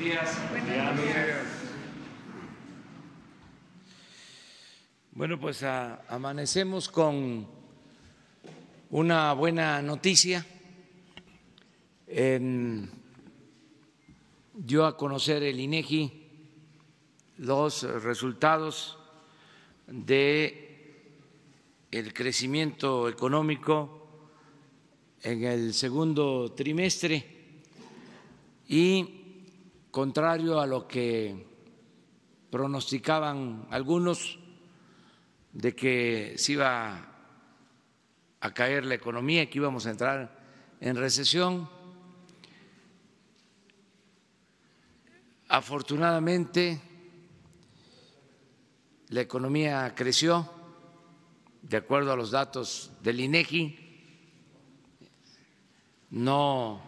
días. Bueno, pues amanecemos con una buena noticia. Dio a conocer el INEGI los resultados del crecimiento económico en el segundo trimestre y, contrario a lo que pronosticaban algunos, de que se iba a caer la economía, que íbamos a entrar en recesión, afortunadamente la economía creció, de acuerdo a los datos del INEGI. No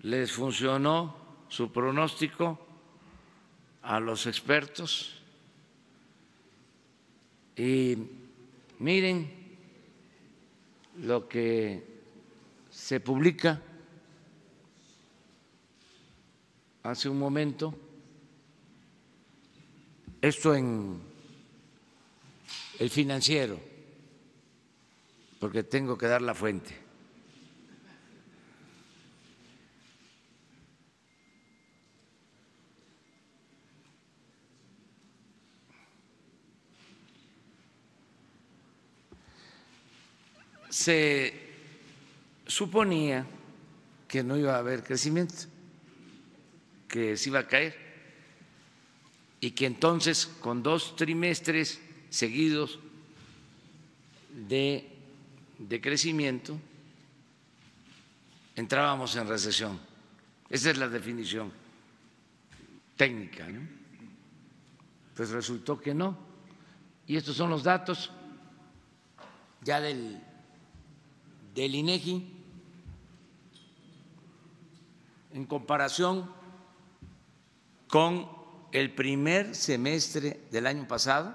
les funcionó su pronóstico a los expertos. Y miren lo que se publica hace un momento. Esto en el Financiero, porque tengo que dar la fuente. Se suponía que no iba a haber crecimiento, que se iba a caer, y que entonces, con dos trimestres seguidos de crecimiento, entrábamos en recesión. Esa es la definición técnica, ¿no? Pues resultó que no. Y estos son los datos ya del INEGI en comparación con el primer semestre del año pasado.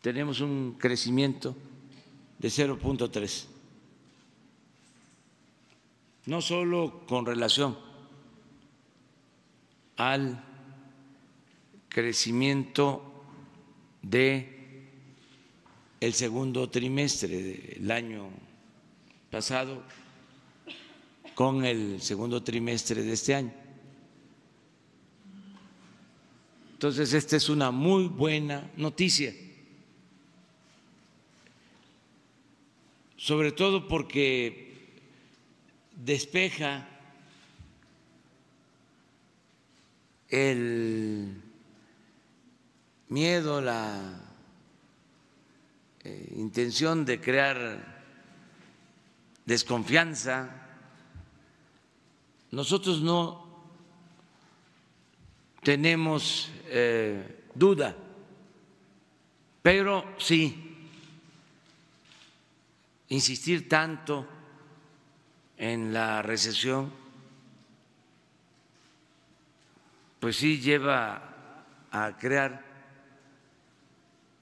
Tenemos un crecimiento de 0.3, no solo con relación al crecimiento del segundo trimestre del año pasado con el segundo trimestre de este año. Entonces, esta es una muy buena noticia, sobre todo porque despeja el miedo, la intención de crear desconfianza. Nosotros no tenemos duda, pero sí insistir tanto en la recesión, pues sí lleva a crear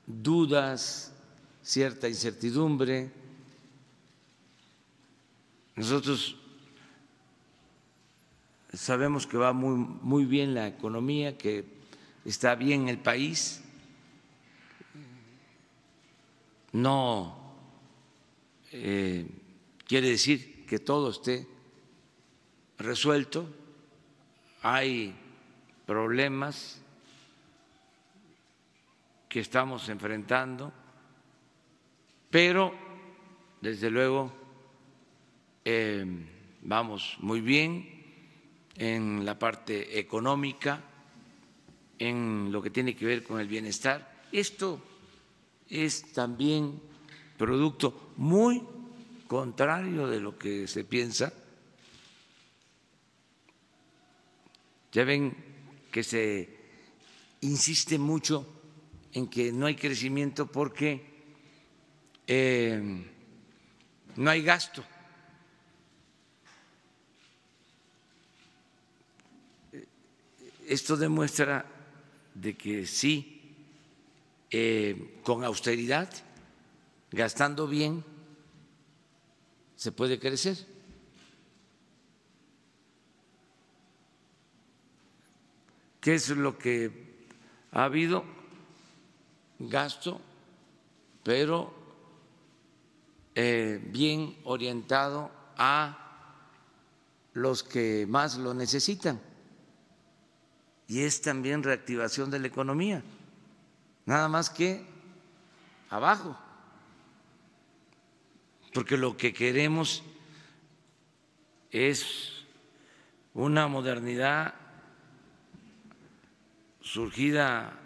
dudas, cierta incertidumbre. Nosotros sabemos que va muy bien la economía, que está bien el país, no quiere decir que todo esté resuelto, hay problemas que estamos enfrentando, pero desde luego vamos muy bien en la parte económica, en lo que tiene que ver con el bienestar. Esto es también producto, muy contrario de lo que se piensa. Ya ven que se insiste mucho en que no hay crecimiento porque no hay gasto. Esto demuestra de que sí, con austeridad, gastando bien, se puede crecer. ¿Qué es lo que ha habido? Gasto, pero bien orientado a los que más lo necesitan. Y es también reactivación de la economía, nada más que abajo, porque lo que queremos es una modernidad surgida,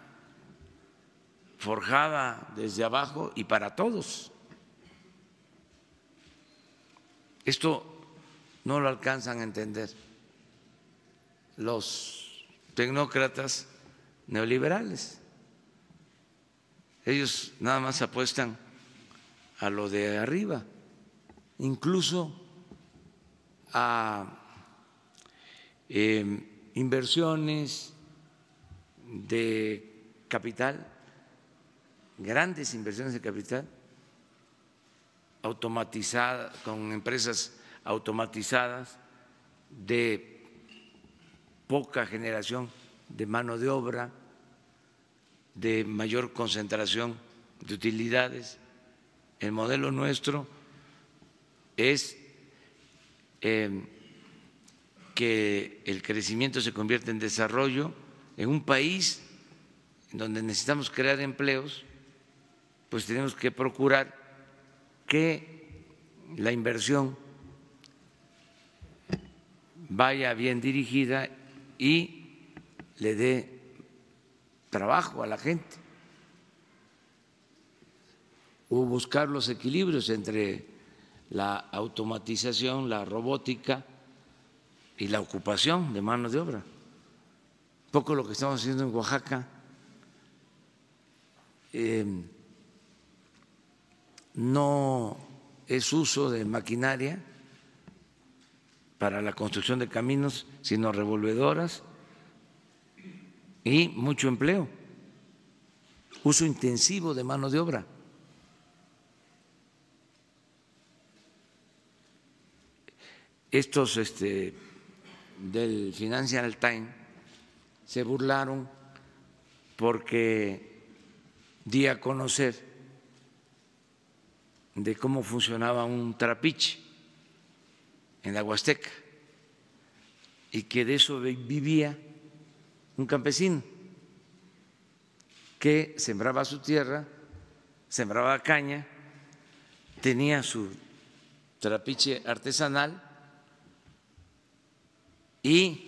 forjada desde abajo y para todos. Esto no lo alcanzan a entender los tecnócratas neoliberales. Ellos nada más apuestan a lo de arriba, incluso a inversiones de capital, grandes inversiones de capital, automatizadas, con empresas automatizadas de poca generación de mano de obra, de mayor concentración de utilidades. El modelo nuestro es que el crecimiento se convierte en desarrollo en un país donde necesitamos crear empleos, pues tenemos que procurar que la inversión vaya bien dirigida y le dé trabajo a la gente, o buscar los equilibrios entre la automatización, la robótica y la ocupación de mano de obra. Un poco lo que estamos haciendo en Oaxaca. No es uso de maquinaria para la construcción de caminos, sino revolvedoras y mucho empleo, uso intensivo de mano de obra. Estos del Financial Times se burlaron porque di a conocer de cómo funcionaba un trapiche en la Huasteca y que de eso vivía un campesino que sembraba su tierra, sembraba caña, tenía su trapiche artesanal y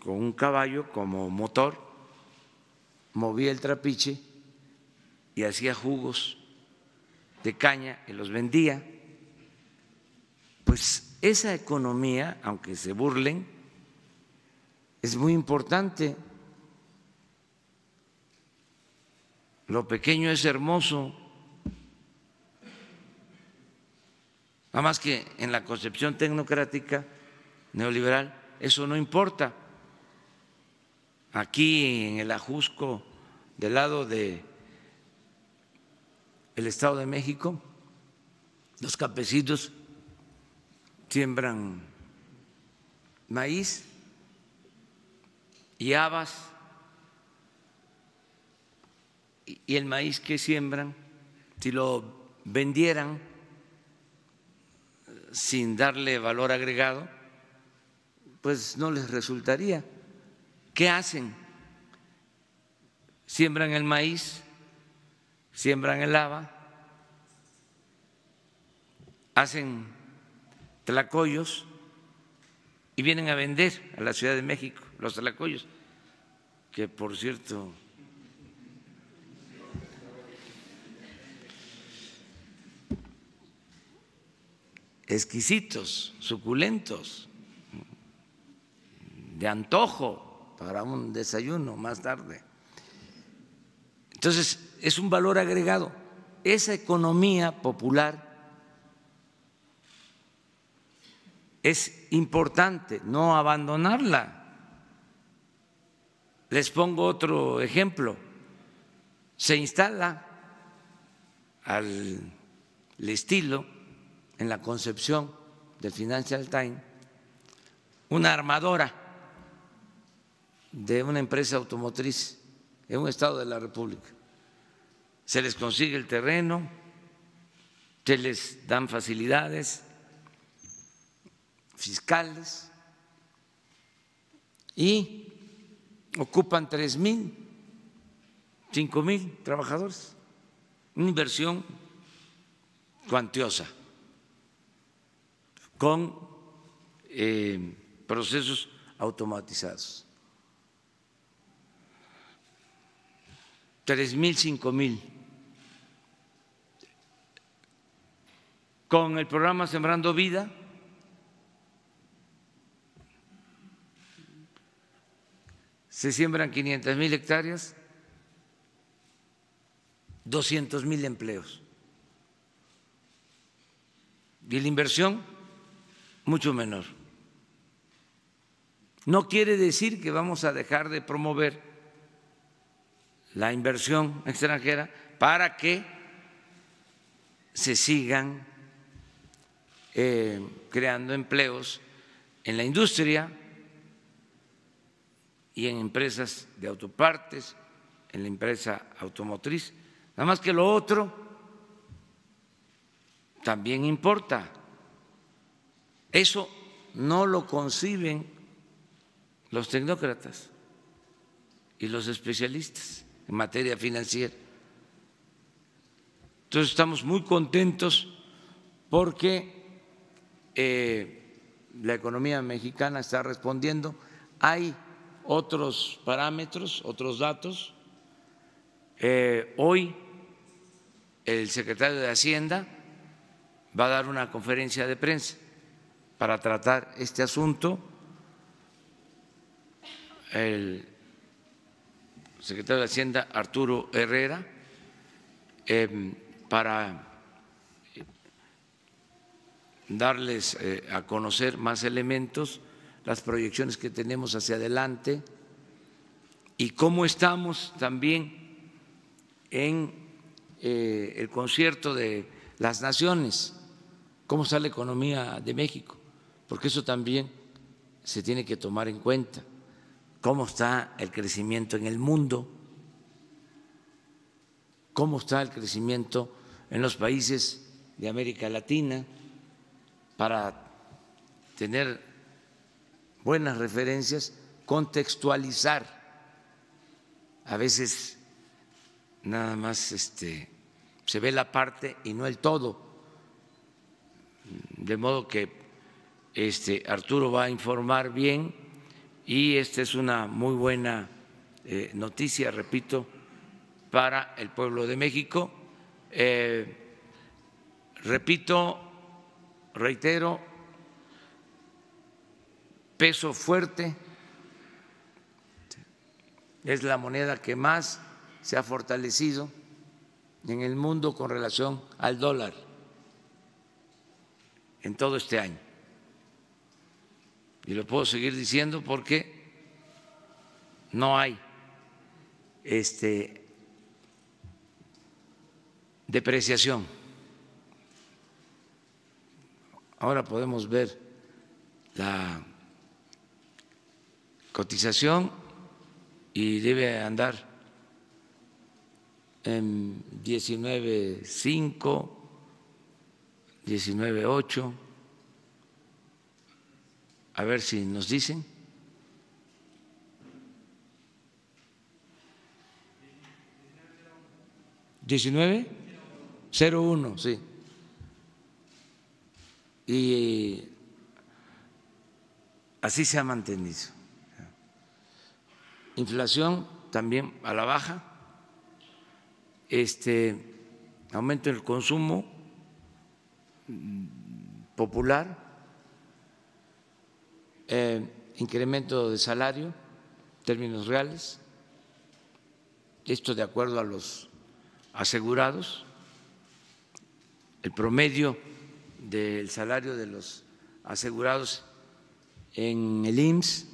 con un caballo como motor movía el trapiche y hacía jugos de caña y los vendía. Pues esa economía, aunque se burlen, es muy importante. Lo pequeño es hermoso, nada más que en la concepción tecnocrática neoliberal eso no importa. Aquí en el Ajusco, del lado de el Estado de México, los campesinos siembran maíz y habas, y el maíz que siembran, si lo vendieran sin darle valor agregado, pues no les resultaría. ¿Qué hacen? Siembran el maíz, siembran el haba, hacen tlacoyos y vienen a vender a la Ciudad de México los tlacoyos, que por cierto, exquisitos, suculentos, de antojo para un desayuno más tarde. Entonces, es un valor agregado. Esa economía popular es importante, no abandonarla. Les pongo otro ejemplo. Se instala al estilo, en la concepción del Financial Times, una armadora de una empresa automotriz en un estado de la República. Se les consigue el terreno, se les dan facilidades fiscales y ocupan 3,000, 5,000 trabajadores, una inversión cuantiosa, con procesos automatizados. 3,000, 5,000. Con el programa Sembrando Vida, se siembran 500,000 hectáreas, 200,000 empleos. Y la inversión, mucho menor. No quiere decir que vamos a dejar de promover la inversión extranjera para que se sigan creando empleos en la industria y en empresas de autopartes, en la empresa automotriz. Nada más que lo otro también importa. Eso no lo conciben los tecnócratas y los especialistas en materia financiera. Entonces estamos muy contentos porque la economía mexicana está respondiendo. Hay otros parámetros, otros datos. Hoy el secretario de Hacienda va a dar una conferencia de prensa para tratar este asunto. El secretario de Hacienda, Arturo Herrera, para darles a conocer más elementos, las proyecciones que tenemos hacia adelante y cómo estamos también en el concierto de las naciones, cómo está la economía de México, porque eso también se tiene que tomar en cuenta, cómo está el crecimiento en el mundo, cómo está el crecimiento en los países de América Latina, para tener buenas referencias, contextualizar. A veces nada más se ve la parte y no el todo, de modo que Arturo va a informar bien y esta es una muy buena noticia, repito, para el pueblo de México. Reitero, peso fuerte es la moneda que más se ha fortalecido en el mundo con relación al dólar en todo este año. Y lo puedo seguir diciendo porque no hay depreciación. Ahora podemos ver la cotización y debe andar en 19.5, 19.8, a ver si nos dicen. ¿19.01? Sí. Y así se ha mantenido. Inflación también a la baja, aumento del consumo popular, incremento de salario, términos reales, esto de acuerdo a los asegurados, el promedio del salario de los asegurados en el IMSS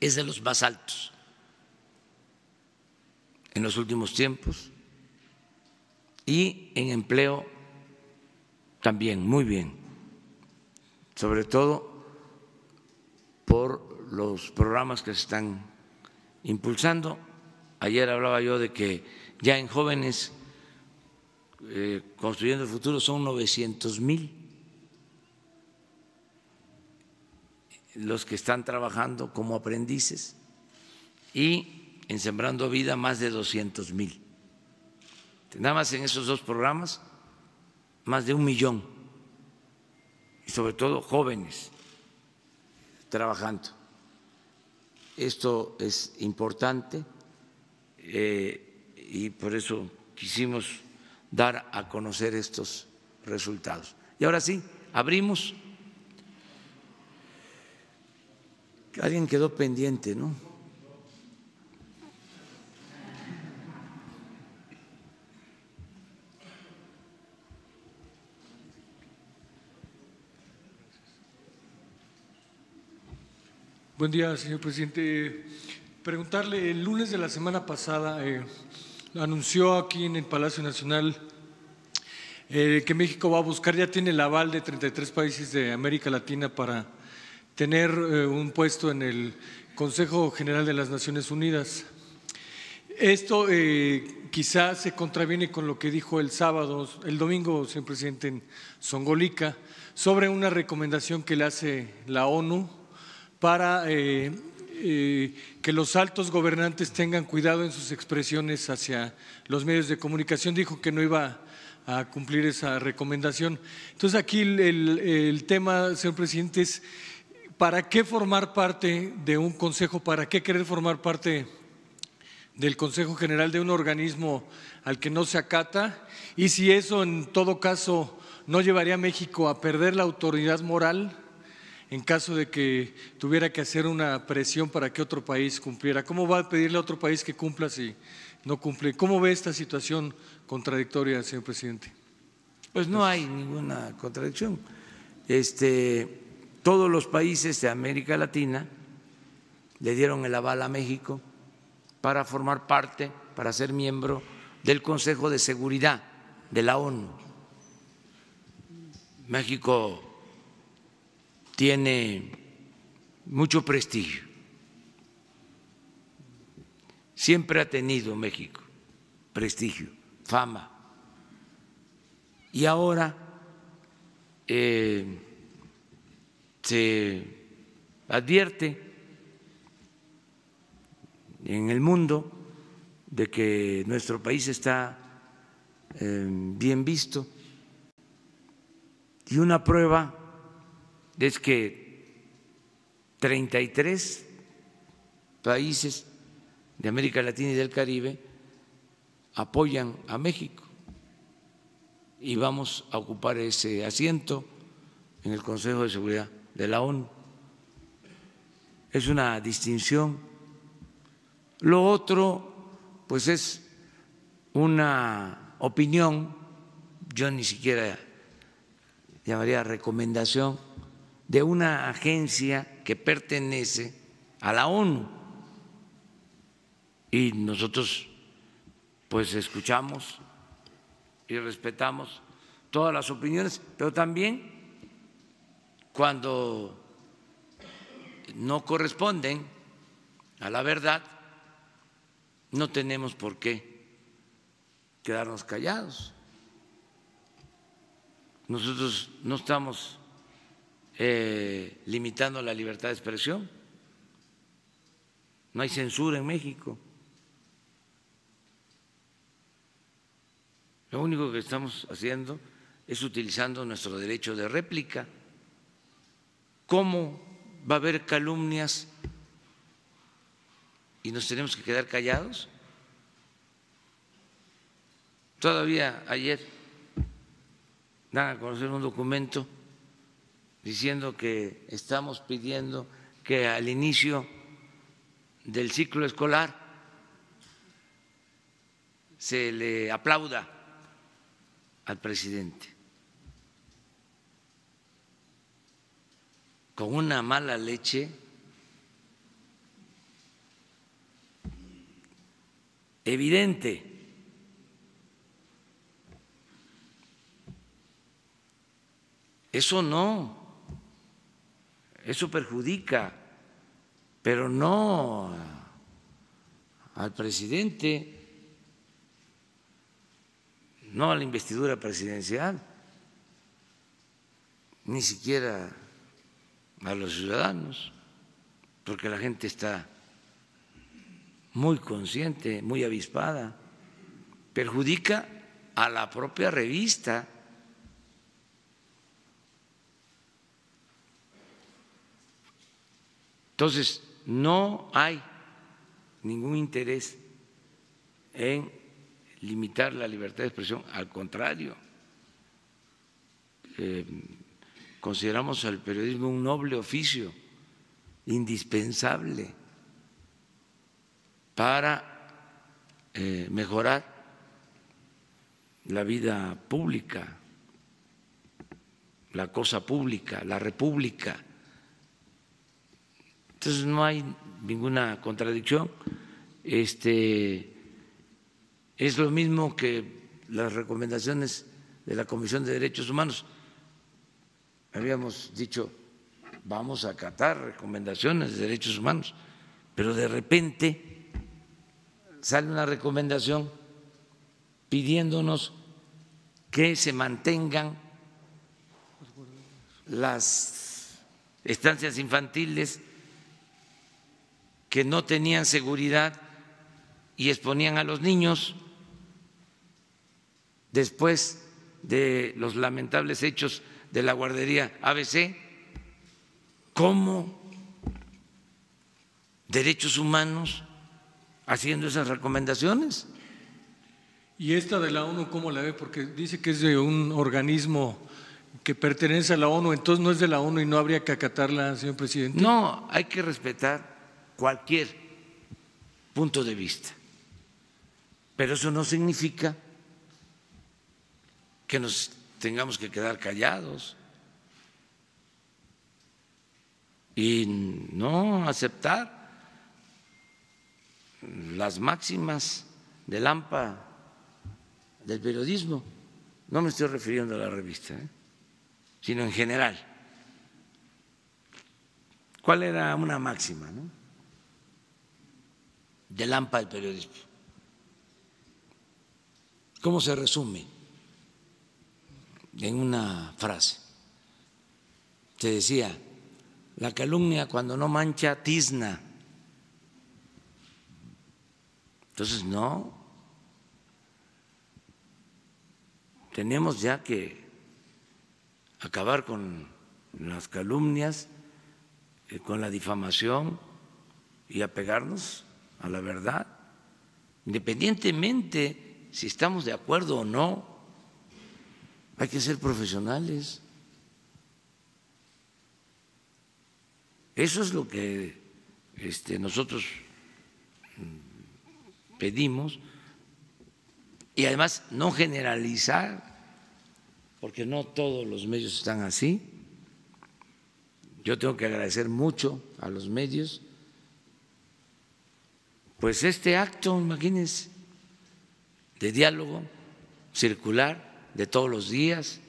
es de los más altos en los últimos tiempos y en empleo también muy bien, sobre todo por los programas que se están impulsando. Ayer hablaba yo de que ya en jóvenes Construyendo el Futuro son 900,000 los que están trabajando como aprendices, y en Sembrando Vida más de 200,000. Nada más en esos dos programas más de 1,000,000, y sobre todo jóvenes trabajando. Esto es importante y por eso quisimos dar a conocer estos resultados. Y ahora sí, abrimos. Alguien quedó pendiente, ¿no? Buen día, señor presidente. Preguntarle, el lunes de la semana pasada anunció aquí en el Palacio Nacional que México va a buscar, ya tiene el aval de 33 países de América Latina para tener un puesto en el Consejo General de las Naciones Unidas. Esto quizás se contraviene con lo que dijo el sábado, el domingo, señor presidente, en Zongolica, sobre una recomendación que le hace la ONU para que los altos gobernantes tengan cuidado en sus expresiones hacia los medios de comunicación. Dijo que no iba a cumplir esa recomendación. Entonces aquí el tema, señor presidente, es: ¿para qué formar parte de un consejo? ¿Para qué querer formar parte del Consejo General de un organismo al que no se acata? Y si eso en todo caso no llevaría a México a perder la autoridad moral en caso de que tuviera que hacer una presión para que otro país cumpliera. ¿Cómo va a pedirle a otro país que cumpla si no cumple? ¿Cómo ve esta situación contradictoria, señor presidente? Pues no hay ninguna contradicción. Todos los países de América Latina le dieron el aval a México para formar parte, para ser miembro del Consejo de Seguridad de la ONU. México tiene mucho prestigio, siempre ha tenido México prestigio, fama, y ahora se advierte en el mundo de que nuestro país está bien visto, y una prueba es que 33 países de América Latina y del Caribe apoyan a México y vamos a ocupar ese asiento en el Consejo de Seguridad de la ONU. Es una distinción. Lo otro, pues, es una opinión, yo ni siquiera llamaría recomendación, de una agencia que pertenece a la ONU. Y nosotros, pues, escuchamos y respetamos todas las opiniones, pero también cuando no corresponden a la verdad, no tenemos por qué quedarnos callados. Nosotros no estamos limitando la libertad de expresión, no hay censura en México. Lo único que estamos haciendo es utilizando nuestro derecho de réplica. ¿Cómo va a haber calumnias y nos tenemos que quedar callados? Todavía ayer dan a conocer un documento diciendo que estamos pidiendo que al inicio del ciclo escolar se le aplauda al presidente, con una mala leche. Evidente. Eso no, eso perjudica pero no al presidente, no a la investidura presidencial, ni siquiera a los ciudadanos, porque la gente está muy consciente, muy avispada, perjudica a la propia revista. Entonces, no hay ningún interés en limitar la libertad de expresión, al contrario, consideramos al periodismo un noble oficio, indispensable para mejorar la vida pública, la cosa pública, la república. Entonces no hay ninguna contradicción. Es lo mismo que las recomendaciones de la Comisión de Derechos Humanos. Habíamos dicho, vamos a acatar recomendaciones de derechos humanos, pero de repente sale una recomendación pidiéndonos que se mantengan las estancias infantiles que no tenían seguridad y exponían a los niños. Después de los lamentables hechos de la guardería ABC, ¿cómo derechos humanos haciendo esas recomendaciones? ¿Y esta de la ONU cómo la ve? Porque dice que es de un organismo que pertenece a la ONU, entonces no es de la ONU y no habría que acatarla, señor presidente. No, hay que respetar cualquier punto de vista, pero eso no significa que nos tengamos que quedar callados y no aceptar las máximas del AMPA del periodismo. No me estoy refiriendo a la revista, sino en general. ¿Cuál era una máxima, no? Del AMPA del periodismo. ¿Cómo se resume? En una frase se decía: la calumnia cuando no mancha tizna. Entonces no, tenemos ya que acabar con las calumnias, con la difamación y apegarnos a la verdad, independientemente si estamos de acuerdo o no. Hay que ser profesionales. Eso es lo que nosotros pedimos, y además no generalizar, porque no todos los medios están así. Yo tengo que agradecer mucho a los medios, pues este acto, imagínense, de diálogo circular de todos los días,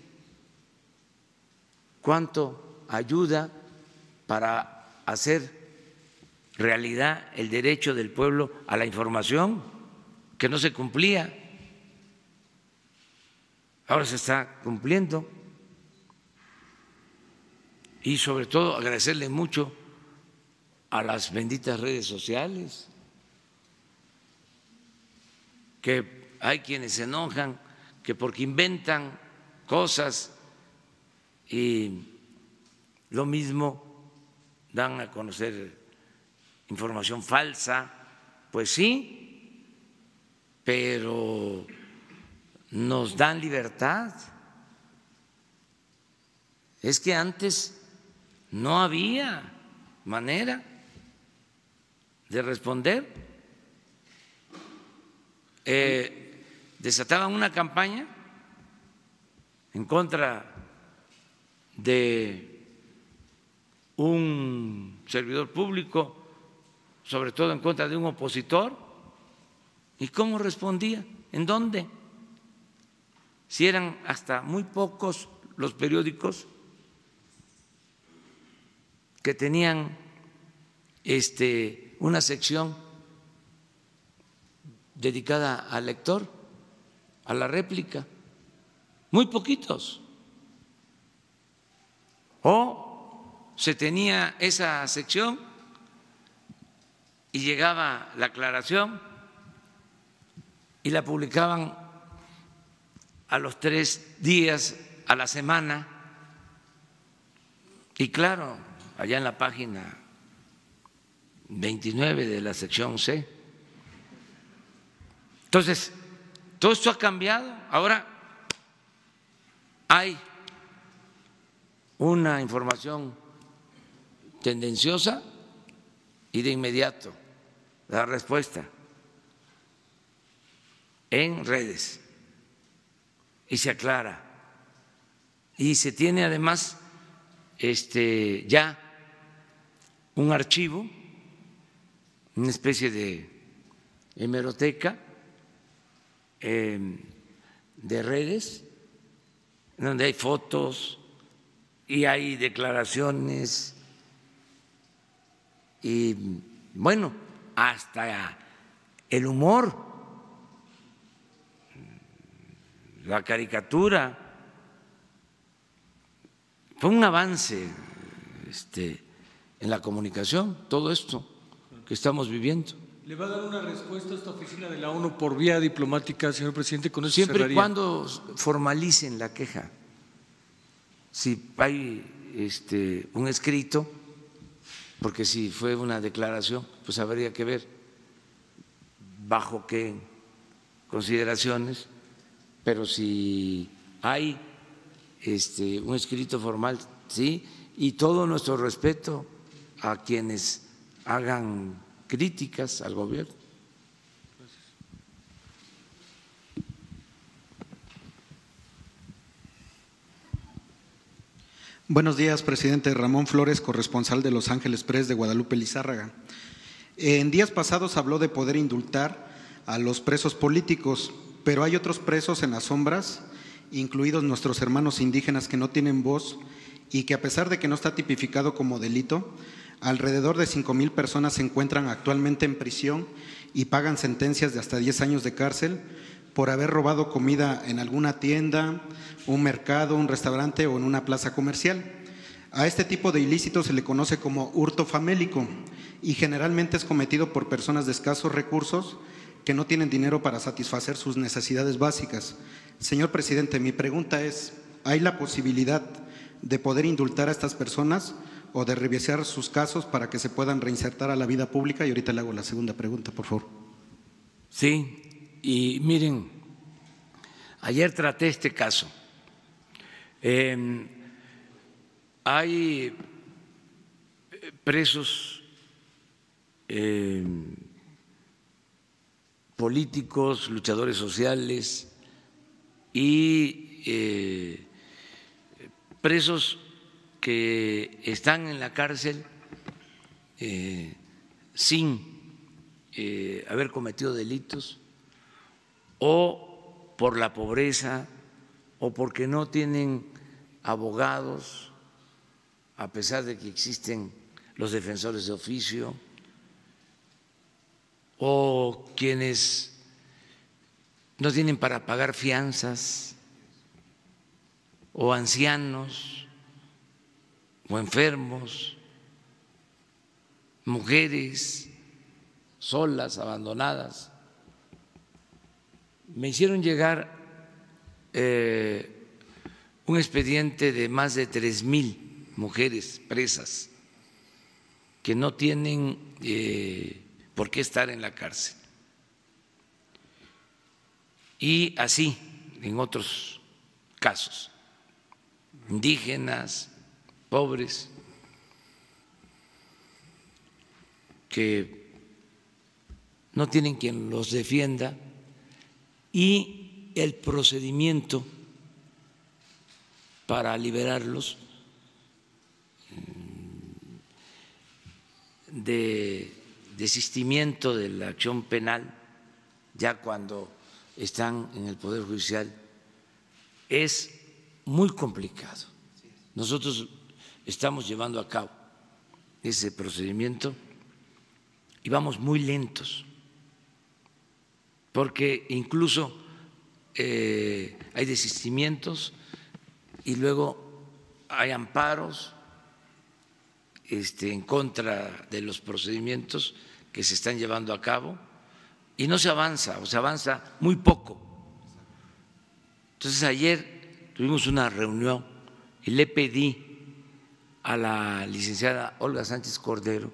cuánto ayuda para hacer realidad el derecho del pueblo a la información, que no se cumplía, ahora se está cumpliendo. Y sobre todo agradecerle mucho a las benditas redes sociales, que hay quienes se enojan que porque inventan cosas y lo mismo dan a conocer información falsa. Pues sí, pero nos dan libertad. Es que antes no había manera de responder. Desataban una campaña en contra de un servidor público, sobre todo en contra de un opositor, ¿y cómo respondía? ¿En dónde? Si eran hasta muy pocos los periódicos que tenían una sección dedicada al lector, a la réplica, muy poquitos. O se tenía esa sección y llegaba la aclaración y la publicaban a los 3 días, a la semana. Y claro, allá en la página 29 de la sección C. Entonces, todo esto ha cambiado. Ahora hay una información tendenciosa y de inmediato la respuesta en redes y se aclara. Y se tiene además ya un archivo, una especie de hemeroteca de redes, donde hay fotos y hay declaraciones y, bueno, hasta el humor, la caricatura. Fue un avance en la comunicación, todo esto que estamos viviendo. ¿Le va a dar una respuesta a esta oficina de la ONU por vía diplomática, señor presidente? Con eso siempre y cuando formalicen la queja. Si hay un escrito, porque si fue una declaración, pues habría que ver bajo qué consideraciones, pero si hay un escrito formal, sí, y todo nuestro respeto a quienes hagan críticas al gobierno. Buenos días, presidente. Ramón Flores, corresponsal de Los Ángeles Press de Guadalupe Lizárraga. En días pasados habló de poder indultar a los presos políticos, pero hay otros presos en las sombras, incluidos nuestros hermanos indígenas, que no tienen voz y que, a pesar de que no está tipificado como delito, alrededor de 5,000 personas se encuentran actualmente en prisión y pagan sentencias de hasta 10 años de cárcel por haber robado comida en alguna tienda, un mercado, un restaurante o en una plaza comercial. A este tipo de ilícitos se le conoce como hurto famélico y generalmente es cometido por personas de escasos recursos que no tienen dinero para satisfacer sus necesidades básicas. Señor presidente, mi pregunta es, ¿hay la posibilidad de poder indultar a estas personas o de revisar sus casos para que se puedan reinsertar a la vida pública? Y ahorita le hago la segunda pregunta, por favor. Sí, y miren, ayer traté este caso. Hay presos políticos, luchadores sociales y presos que están en la cárcel sin haber cometido delitos, o por la pobreza, o porque no tienen abogados, a pesar de que existen los defensores de oficio, o quienes no tienen para pagar fianzas, o ancianos, o enfermos, mujeres solas, abandonadas. Me hicieron llegar un expediente de más de 3,000 mujeres presas que no tienen por qué estar en la cárcel. Y así en otros casos, indígenas, pobres, que no tienen quien los defienda, y el procedimiento para liberarlos de desistimiento de la acción penal, ya cuando están en el Poder Judicial, es muy complicado. Nosotros estamos llevando a cabo ese procedimiento y vamos muy lentos, porque incluso hay desistimientos y luego hay amparos en contra de los procedimientos que se están llevando a cabo y no se avanza, o se avanza muy poco. Entonces ayer tuvimos una reunión y le pedí a la licenciada Olga Sánchez Cordero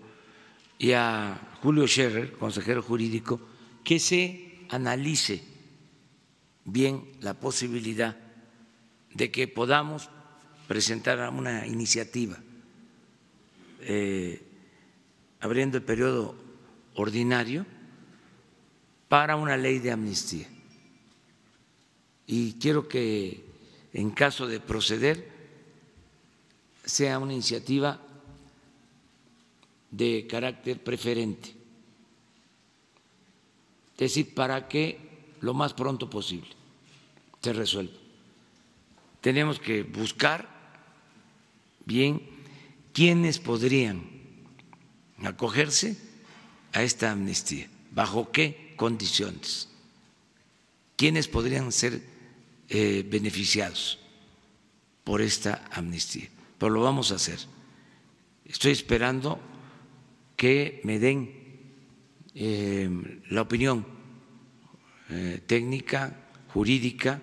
y a Julio Scherer, consejero jurídico, que se analice bien la posibilidad de que podamos presentar una iniciativa abriendo el periodo ordinario para una ley de amnistía. Y quiero que, en caso de proceder, sea una iniciativa de carácter preferente, es decir, para que lo más pronto posible se resuelva. Tenemos que buscar bien quiénes podrían acogerse a esta amnistía, bajo qué condiciones, quiénes podrían ser beneficiados por esta amnistía, pero lo vamos a hacer. Estoy esperando que me den la opinión técnica, jurídica,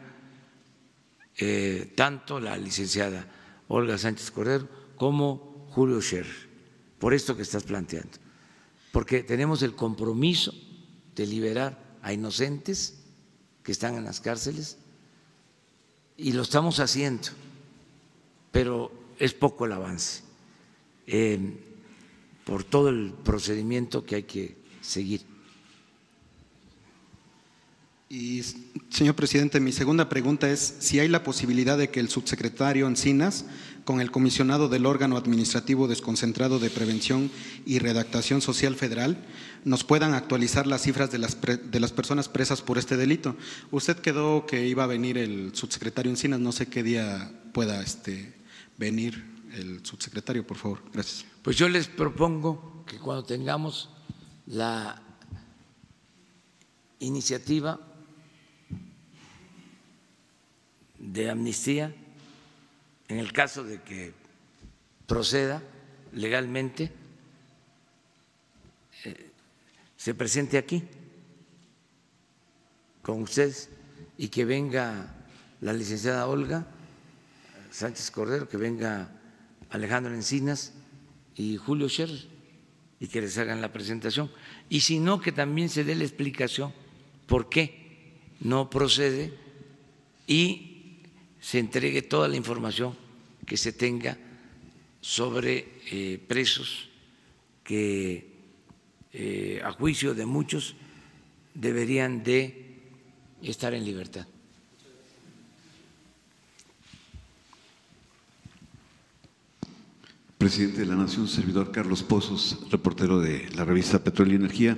tanto la licenciada Olga Sánchez Cordero como Julio Scherer, por esto que estás planteando, porque tenemos el compromiso de liberar a inocentes que están en las cárceles y lo estamos haciendo, pero es poco el avance por todo el procedimiento que hay que seguir. Y, señor presidente, mi segunda pregunta es si hay la posibilidad de que el subsecretario Encinas, con el comisionado del órgano administrativo desconcentrado de prevención y redactación social federal, nos puedan actualizar las cifras de las personas presas por este delito. Usted quedó que iba a venir el subsecretario Encinas, no sé qué día pueda venir el subsecretario, por favor. Gracias. Pues yo les propongo que cuando tengamos la iniciativa de amnistía, en el caso de que proceda legalmente, se presente aquí con ustedes y que venga la licenciada Olga Sánchez Cordero, que venga Alejandro Encinas y Julio Scherer, y que les hagan la presentación. Y si no, que también se dé la explicación por qué no procede y se entregue toda la información que se tenga sobre presos que a juicio de muchos deberían de estar en libertad. Presidente de la Nación, servidor Carlos Pozos, reportero de la revista Petróleo y Energía.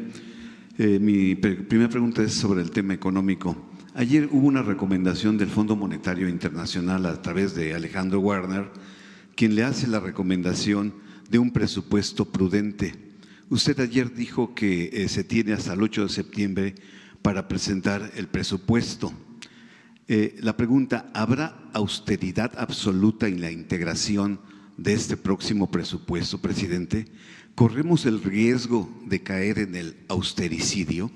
Mi primera pregunta es sobre el tema económico. Ayer hubo una recomendación del Fondo Monetario Internacional a través de Alejandro Werner, quien le hace la recomendación de un presupuesto prudente. Usted ayer dijo que se tiene hasta el 8 de septiembre para presentar el presupuesto. La pregunta, ¿habrá austeridad absoluta en la integración de este próximo presupuesto, presidente? ¿Corremos el riesgo de caer en el austericidio?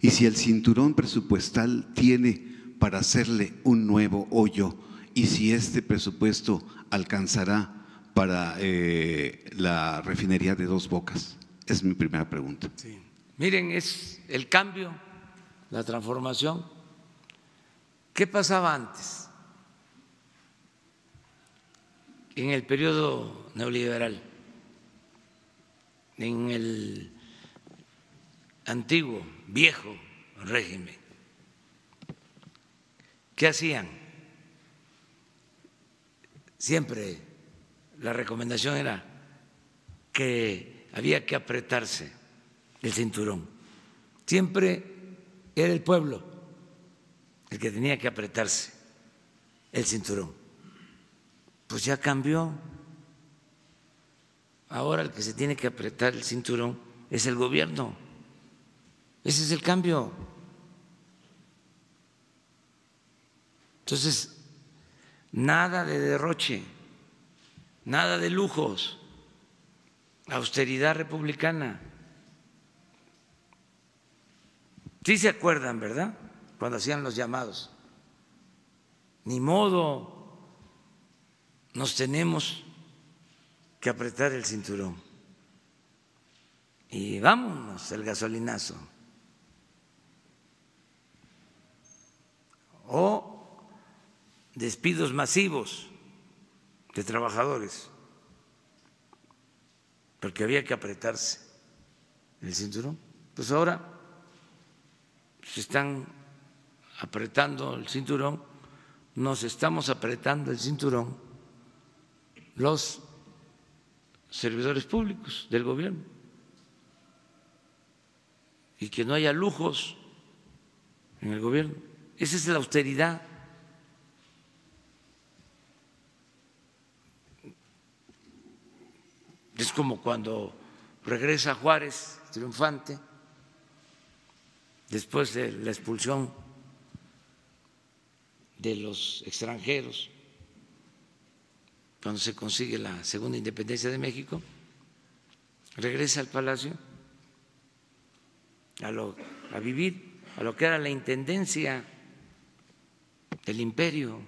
Y si el cinturón presupuestal tiene para hacerle un nuevo hoyo, y si este presupuesto alcanzará para la refinería de Dos Bocas. Es mi primera pregunta. Sí. Miren, es el cambio, la transformación. ¿Qué pasaba antes? En el periodo neoliberal, en el antiguo, viejo régimen, ¿qué hacían? Siempre la recomendación era que había que apretarse el cinturón. Siempre era el pueblo el que tenía que apretarse el cinturón. Pues ya cambió. Ahora el que se tiene que apretar el cinturón es el gobierno. Ese es el cambio. Entonces, nada de derroche, nada de lujos, austeridad republicana. Sí se acuerdan, ¿verdad?, cuando hacían los llamados. Ni modo, nos tenemos que apretar el cinturón. Y vámonos al gasolinazo. O despidos masivos de trabajadores, porque había que apretarse el cinturón. Pues ahora se están apretando el cinturón, nos estamos apretando el cinturón los servidores públicos del gobierno, y que no haya lujos en el gobierno. Esa es la austeridad. Es como cuando regresa Juárez triunfante después de la expulsión de los extranjeros, cuando se consigue la segunda independencia de México, regresa al Palacio a vivir a lo que era la intendencia del imperio.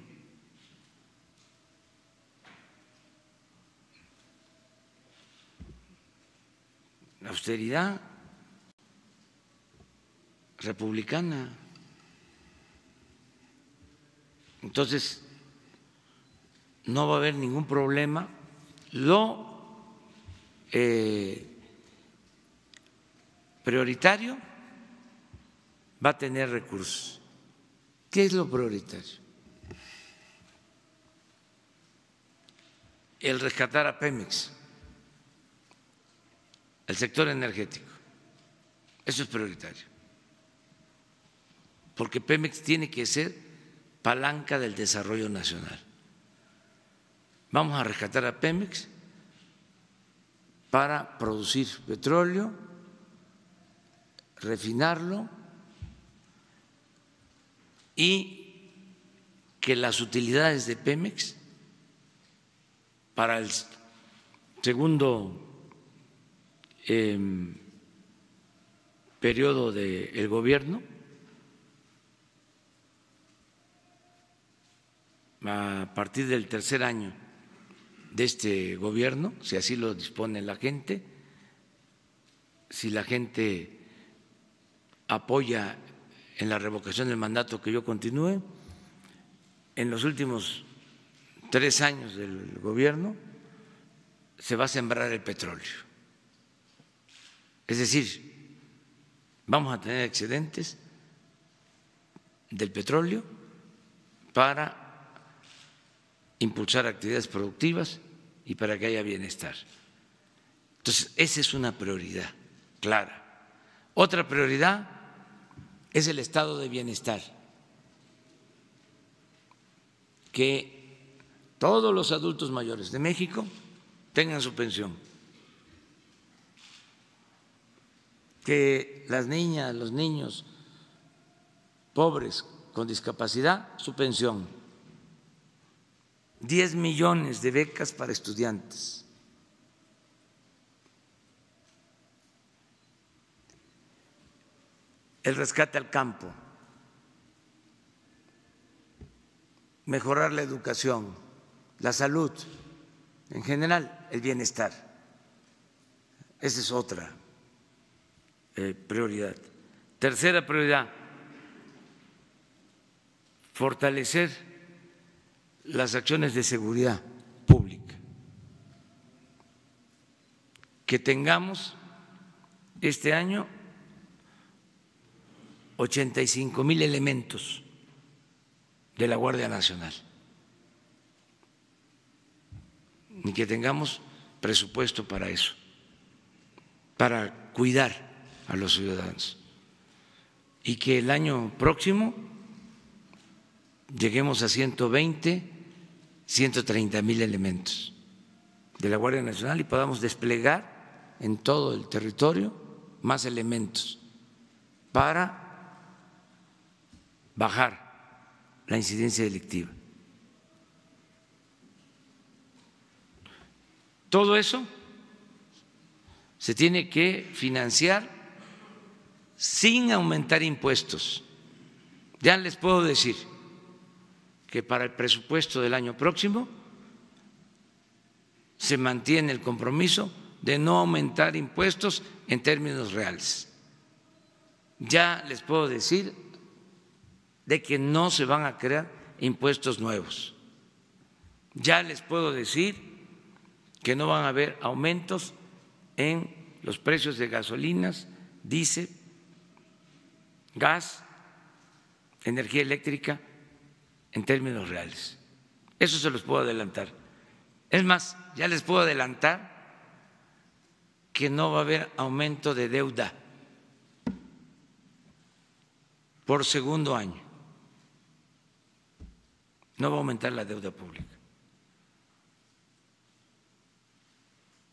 La austeridad republicana. Entonces, no va a haber ningún problema. Lo prioritario va a tener recursos. ¿Qué es lo prioritario? El rescatar a Pemex, el sector energético. Eso es prioritario, porque Pemex tiene que ser palanca del desarrollo nacional. Vamos a rescatar a Pemex para producir petróleo, refinarlo y que las utilidades de Pemex para el segundo periodo del gobierno a partir del tercer año de este gobierno, si así lo dispone la gente, si la gente apoya en la revocación del mandato que yo continúe, en los últimos tres años del gobierno se va a sembrar el petróleo. Es decir, vamos a tener excedentes del petróleo para impulsar actividades productivas y para que haya bienestar. Entonces, esa es una prioridad clara. Otra prioridad es el estado de bienestar, que todos los adultos mayores de México tengan su pensión, que las niñas, los niños pobres con discapacidad, su pensión, 10 millones de becas para estudiantes, el rescate al campo, mejorar la educación, la salud, en general el bienestar. Esa es otra prioridad. Tercera prioridad, fortalecer las acciones de seguridad pública, que tengamos este año 85,000 elementos de la Guardia Nacional y que tengamos presupuesto para eso, para cuidar a los ciudadanos, y que el año próximo lleguemos a 120, 130,000 elementos de la Guardia Nacional y podamos desplegar en todo el territorio más elementos para bajar la incidencia delictiva. Todo eso se tiene que financiar sin aumentar impuestos. Ya les puedo decir que para el presupuesto del año próximo se mantiene el compromiso de no aumentar impuestos en términos reales. Ya les puedo decir de que no se van a crear impuestos nuevos. Ya les puedo decir que no van a haber aumentos en los precios de gasolinas, diésel, gas, energía eléctrica en términos reales. Eso se los puedo adelantar. Es más, ya les puedo adelantar que no va a haber aumento de deuda por segundo año. No va a aumentar la deuda pública.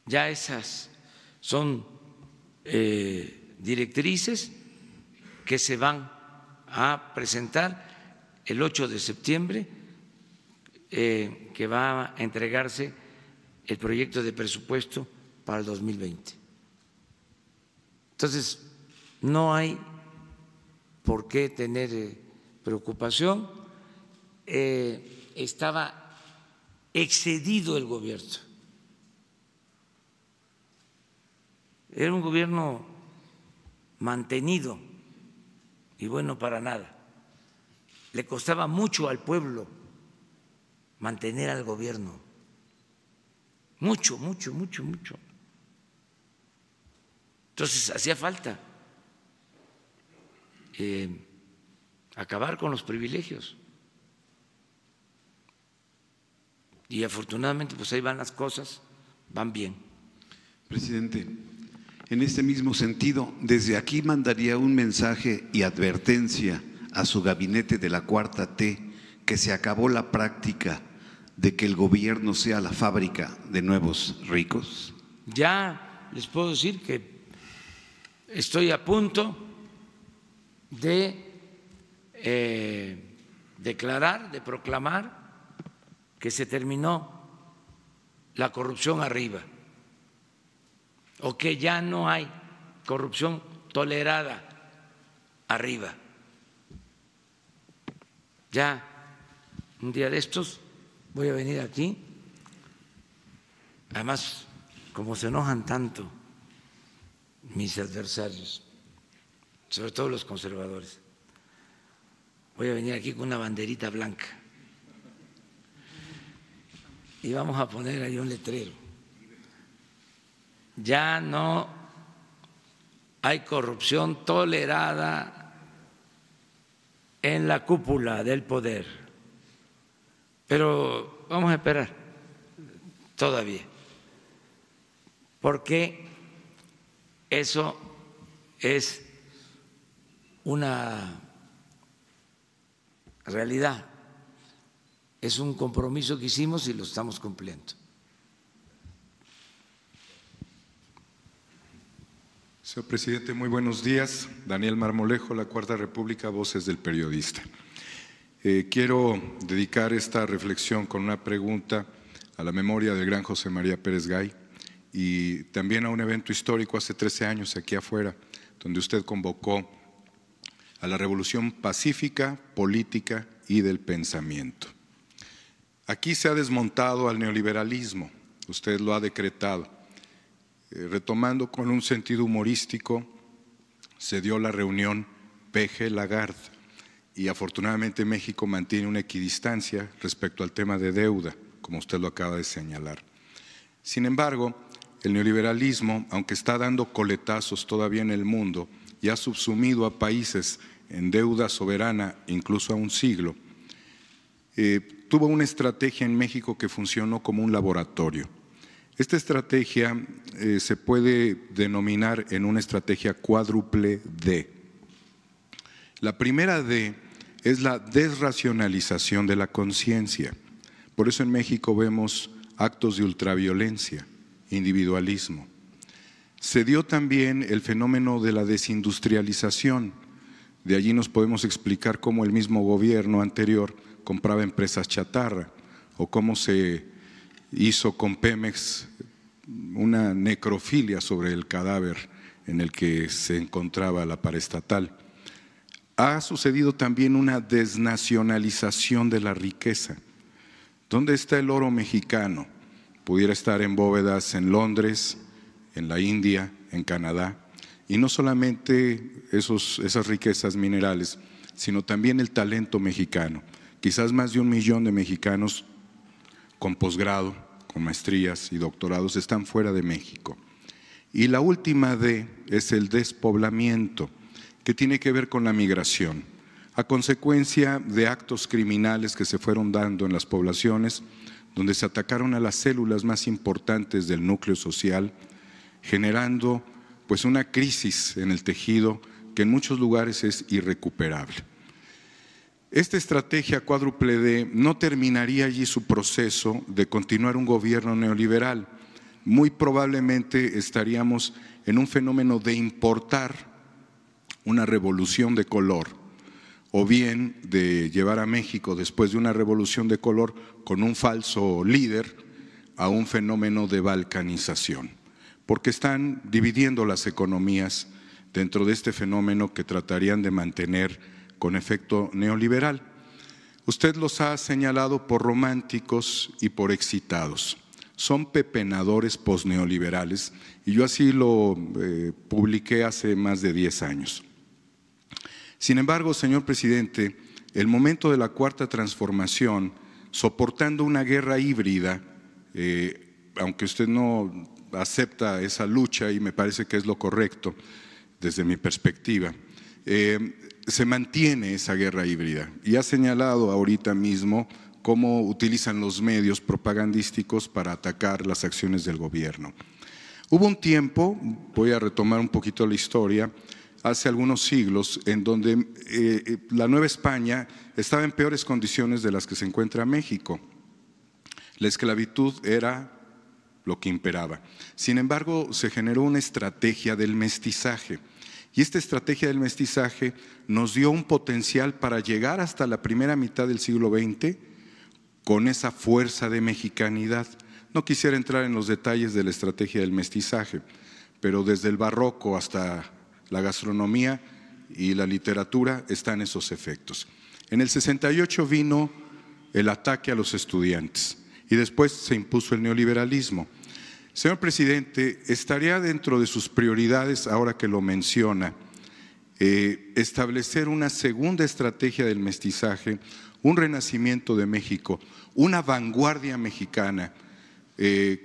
Ya esas son directrices que se van a presentar el 8 de septiembre, que va a entregarse el proyecto de presupuesto para el 2020. Entonces, no hay por qué tener preocupación. Estaba excedido el gobierno. Era un gobierno mantenido y bueno para nada. Le costaba mucho al pueblo mantener al gobierno. Mucho, mucho, mucho, mucho. Entonces hacía falta acabar con los privilegios. Y afortunadamente pues ahí van las cosas, van bien. Presidente. En este mismo sentido, desde aquí mandaría un mensaje y advertencia a su gabinete de la Cuarta T, que se acabó la práctica de que el gobierno sea la fábrica de nuevos ricos. Ya les puedo decir que estoy a punto de proclamar que se terminó la corrupción arriba, o que ya no hay corrupción tolerada arriba. Ya un día de estos voy a venir aquí, además como se enojan tanto mis adversarios, sobre todo los conservadores, voy a venir aquí con una banderita blanca y vamos a poner ahí un letrero: ya no hay corrupción tolerada en la cúpula del poder, pero vamos a esperar todavía, porque eso es una realidad, es un compromiso que hicimos y lo estamos cumpliendo. Señor presidente, muy buenos días. Daniel Marmolejo, La Cuarta República, Voces del Periodista. Quiero dedicar esta reflexión con una pregunta a la memoria del gran José María Pérez Gay y también a un evento histórico hace 13 años aquí afuera, donde usted convocó a la revolución pacífica, política y del pensamiento. Aquí se ha desmontado al neoliberalismo, usted lo ha decretado. Retomando con un sentido humorístico, se dio la reunión PG-Lagarde y afortunadamente México mantiene una equidistancia respecto al tema de deuda, como usted lo acaba de señalar. Sin embargo, el neoliberalismo, aunque está dando coletazos todavía en el mundo y ha subsumido a países en deuda soberana incluso a un siglo, tuvo una estrategia en México que funcionó como un laboratorio. Esta estrategia se puede denominar en una estrategia cuádruple D. La primera D es la desracionalización de la conciencia. Por eso en México vemos actos de ultraviolencia, individualismo. Se dio también el fenómeno de la desindustrialización. De allí nos podemos explicar cómo el mismo gobierno anterior compraba empresas chatarra o cómo se hizo con Pemex una necrofilia sobre el cadáver en el que se encontraba la paraestatal. Ha sucedido también una desnacionalización de la riqueza. ¿Dónde está el oro mexicano? Pudiera estar en bóvedas en Londres, en la India, en Canadá. Y no solamente esas riquezas minerales, sino también el talento mexicano. Quizás más de 1 millón de mexicanos con posgrado, con maestrías y doctorados están fuera de México. Y la última D es el despoblamiento, que tiene que ver con la migración. A consecuencia de actos criminales que se fueron dando en las poblaciones, donde se atacaron a las células más importantes del núcleo social, generando pues una crisis en el tejido que en muchos lugares es irrecuperable. Esta estrategia cuádruple D no terminaría allí su proceso de continuar un gobierno neoliberal. Muy probablemente estaríamos en un fenómeno de importar una revolución de color, o bien de llevar a México después de una revolución de color con un falso líder a un fenómeno de balcanización, porque están dividiendo las economías dentro de este fenómeno que tratarían de mantener con efecto neoliberal. Usted los ha señalado por románticos y por excitados. Son pepenadores posneoliberales y yo así lo publiqué hace más de 10 años. Sin embargo, señor presidente, el momento de la cuarta transformación, soportando una guerra híbrida, aunque usted no acepta esa lucha y me parece que es lo correcto desde mi perspectiva, se mantiene esa guerra híbrida y ha señalado ahorita mismo cómo utilizan los medios propagandísticos para atacar las acciones del gobierno. Hubo un tiempo, voy a retomar un poquito la historia, hace algunos siglos, en donde la Nueva España estaba en peores condiciones de las que se encuentra México. La esclavitud era lo que imperaba. Sin embargo, se generó una estrategia del mestizaje y esta estrategia del mestizaje nos dio un potencial para llegar hasta la primera mitad del siglo XX con esa fuerza de mexicanidad. No quisiera entrar en los detalles de la estrategia del mestizaje, pero desde el barroco hasta la gastronomía y la literatura están esos efectos. En el 68 vino el ataque a los estudiantes y después se impuso el neoliberalismo. Señor presidente, estaría dentro de sus prioridades, ahora que lo menciona, establecer una segunda estrategia del mestizaje, un renacimiento de México, una vanguardia mexicana,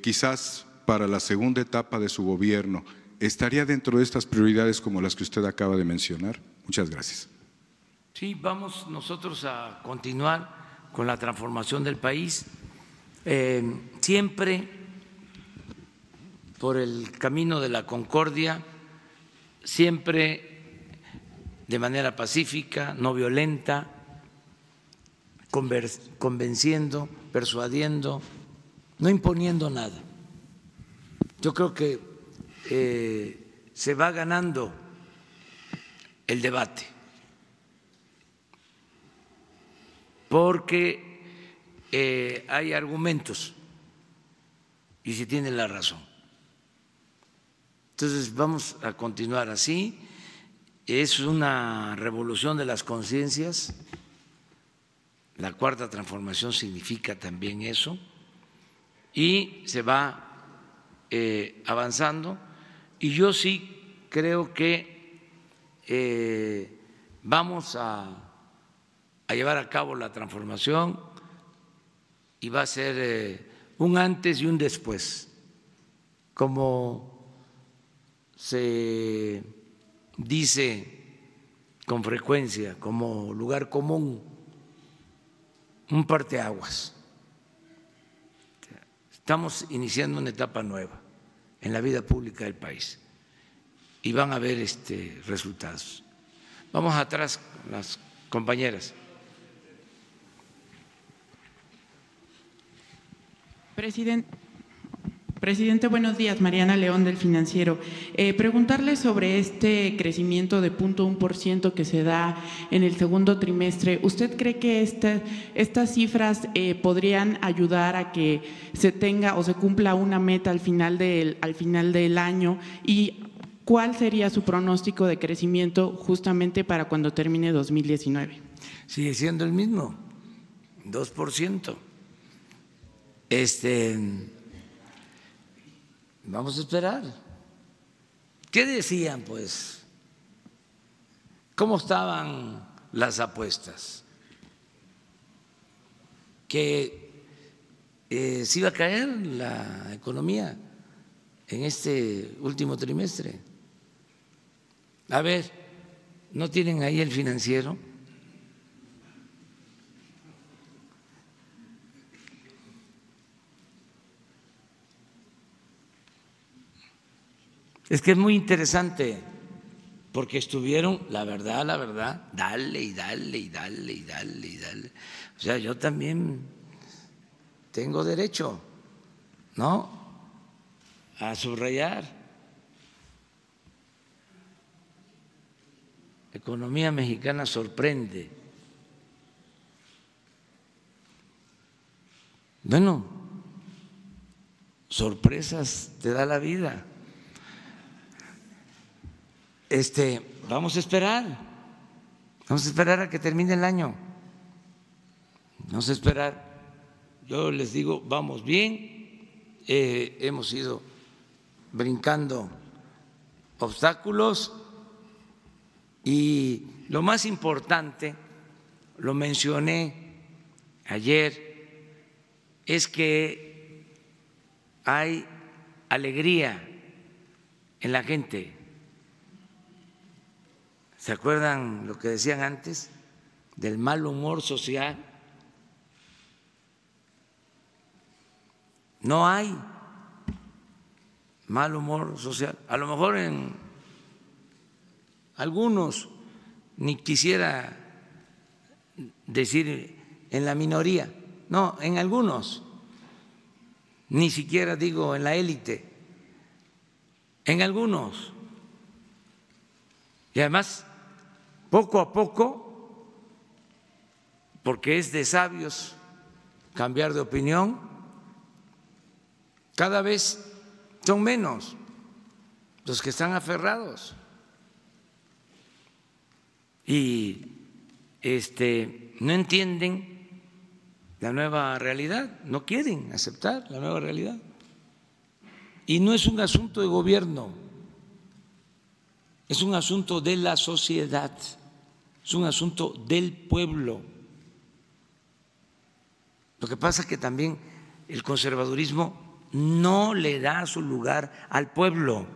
quizás para la segunda etapa de su gobierno. ¿Estaría dentro de estas prioridades como las que usted acaba de mencionar? Muchas gracias. Sí, vamos nosotros a continuar con la transformación del país. Siempre por el camino de la concordia, siempre de manera pacífica, no violenta, convenciendo, persuadiendo, no imponiendo nada. Yo creo que se va ganando el debate, porque hay argumentos y se tiene la razón. Entonces vamos a continuar así. Es una revolución de las conciencias. La cuarta transformación significa también eso. Y se va avanzando. Y yo sí creo que vamos a llevar a cabo la transformación y va a ser un antes y un después, como se dice con frecuencia, como lugar común, un parteaguas. Estamos iniciando una etapa nueva en la vida pública del país y van a haber resultados. Vamos atrás, las compañeras. Presidente. Presidente, buenos días. Mariana León del Financiero. Preguntarle sobre este crecimiento de 0.1% que se da en el segundo trimestre. ¿Usted cree que estas cifras podrían ayudar a que se tenga o se cumpla una meta al final del año? ¿Y cuál sería su pronóstico de crecimiento justamente para cuando termine 2019? Sigue siendo el mismo, 2%. Vamos a esperar. ¿Qué decían, pues? ¿Cómo estaban las apuestas? Que se iba a caer la economía en este último trimestre. A ver, ¿no tienen ahí el financiero? Es que es muy interesante porque estuvieron, la verdad, dale. O sea, yo también tengo derecho, ¿no?, a subrayar. Economía mexicana sorprende. Bueno, sorpresas te da la vida. Vamos a esperar, a que termine el año, yo les digo, vamos bien, hemos ido brincando obstáculos y lo más importante, lo mencioné ayer, es que hay alegría en la gente. ¿Se acuerdan lo que decían antes del mal humor social? No hay mal humor social. A lo mejor en algunos, ni quisiera decir en la minoría, no, en algunos, ni siquiera digo en la élite, en algunos. Y además, poco a poco, porque es de sabios cambiar de opinión, cada vez son menos los que están aferrados. Y no entienden la nueva realidad, no quieren aceptar la nueva realidad. Y no es un asunto de gobierno, es un asunto de la sociedad. Es un asunto del pueblo. Lo que pasa es que también el conservadurismo no le da su lugar al pueblo.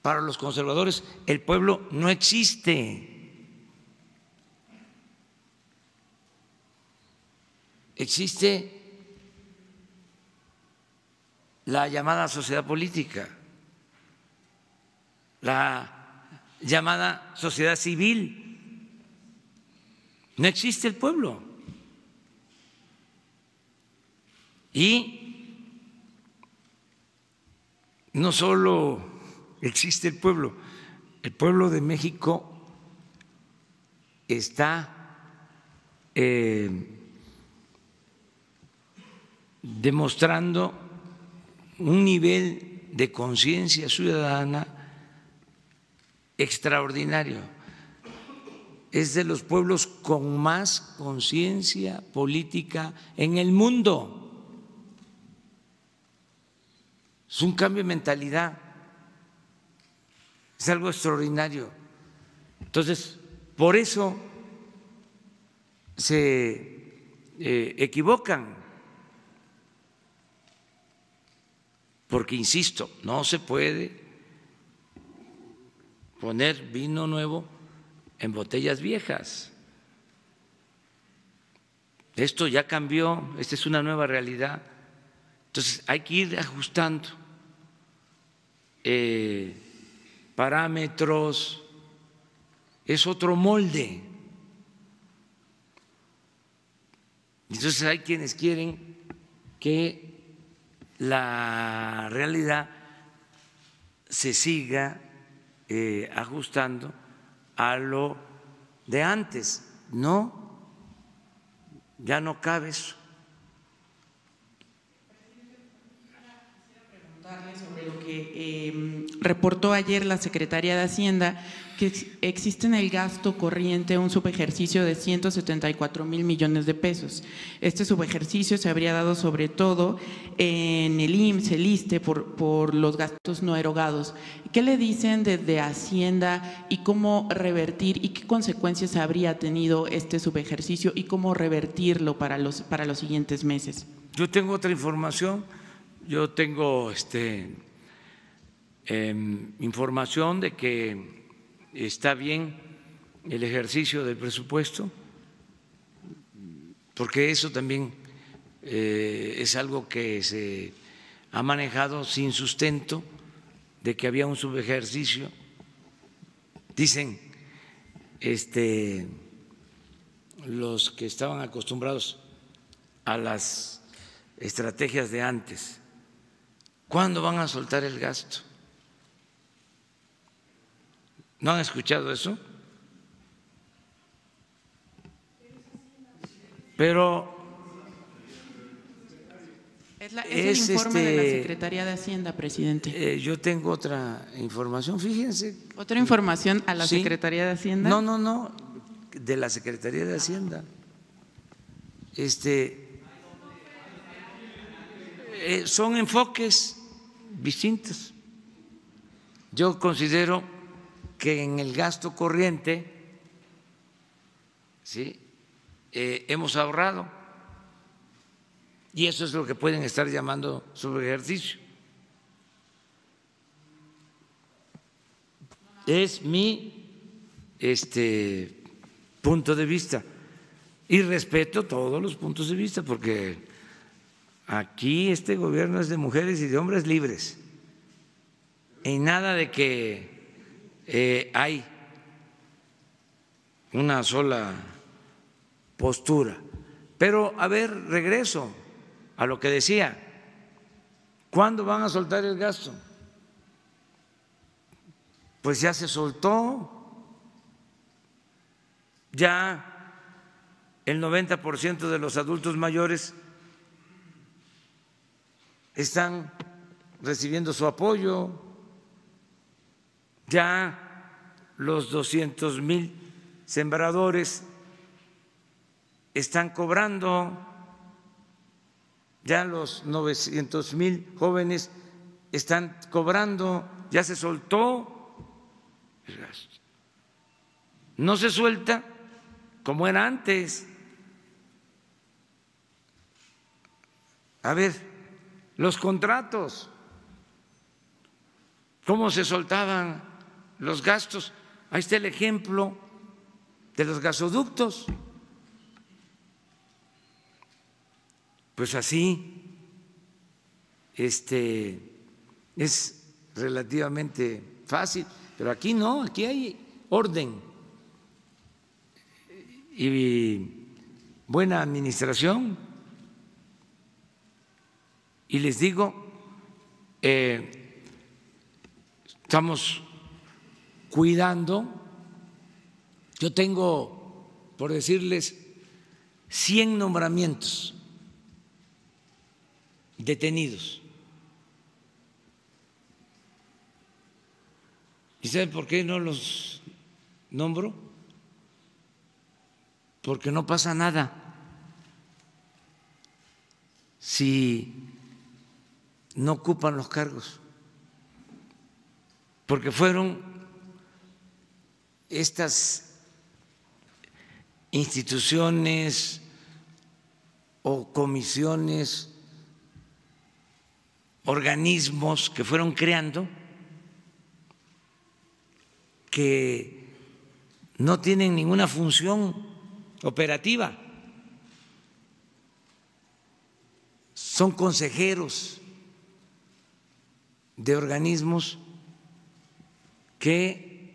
Para los conservadores, el pueblo no existe. Existe la llamada sociedad política, la llamada sociedad civil. No existe el pueblo. Y no solo existe el pueblo de México está demostrando un nivel de conciencia ciudadana extraordinario. Es de los pueblos con más conciencia política en el mundo. Es un cambio de mentalidad, es algo extraordinario. Entonces, por eso se equivocan, porque, insisto, no se puede poner vino nuevo en botellas viejas. Esto ya cambió, esta es una nueva realidad. Entonces hay que ir ajustando parámetros, es otro molde. Entonces hay quienes quieren que la realidad se siga ajustando a lo de antes. No, ya no cabe eso. Sobre lo que reportó ayer la Secretaría de Hacienda, que existe en el gasto corriente un subejercicio de 174,000 millones de pesos. Este subejercicio se habría dado sobre todo en el IMSS, el ISSSTE, por los gastos no erogados. ¿Qué le dicen desde Hacienda y cómo revertir y qué consecuencias habría tenido este subejercicio y cómo revertirlo para los siguientes meses? Yo tengo otra información. Yo tengo información de que está bien el ejercicio del presupuesto, porque eso también es algo que se ha manejado sin sustento, de que había un subejercicio. Dicen los que estaban acostumbrados a las estrategias de antes: ¿cuándo van a soltar el gasto? ¿No han escuchado eso? Pero es el informe de la Secretaría de Hacienda, presidente. Yo tengo otra información, fíjense. ¿Otra información a la Secretaría de Hacienda? No, no, no, de la Secretaría de Hacienda. Son enfoques distintos. Yo considero que en el gasto corriente hemos ahorrado, y eso es lo que pueden estar llamando subejercicio. Es mi punto de vista, y respeto todos los puntos de vista, porque aquí este gobierno es de mujeres y de hombres libres, y nada de que hay una sola postura. Pero, a ver, regreso a lo que decía: ¿cuándo van a soltar el gasto? Pues ya se soltó, ya el 90% de los adultos mayores están recibiendo su apoyo, ya los 200,000 sembradores están cobrando, ya los 900,000 jóvenes están cobrando, ya se soltó el gasto. No se suelta como era antes. A ver, los contratos, cómo se soltaban los gastos. Ahí está el ejemplo de los gasoductos. Pues así es relativamente fácil, pero aquí no, aquí hay orden y buena administración. Y les digo, estamos cuidando. Yo tengo, por decirles, 100 nombramientos detenidos. ¿Y saben por qué no los nombro? Porque no pasa nada si no ocupan los cargos, porque fueron estas instituciones o comisiones, organismos que fueron creando, que no tienen ninguna función operativa, son consejeros de organismos que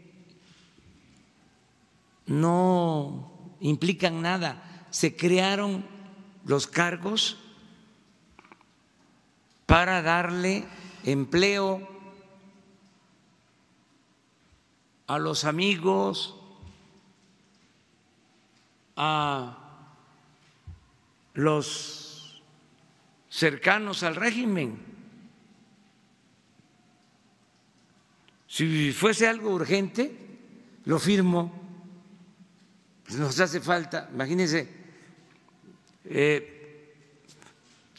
no implican nada. Se crearon los cargos para darle empleo a los amigos, a los cercanos al régimen. Si fuese algo urgente, lo firmo, pues nos hace falta, imagínense,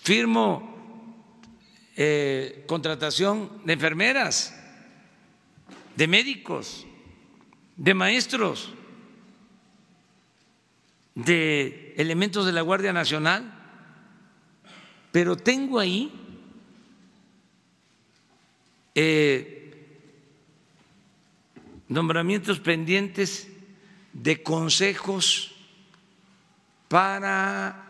firmo contratación de enfermeras, de médicos, de maestros, de elementos de la Guardia Nacional, pero tengo ahí nombramientos pendientes de consejos para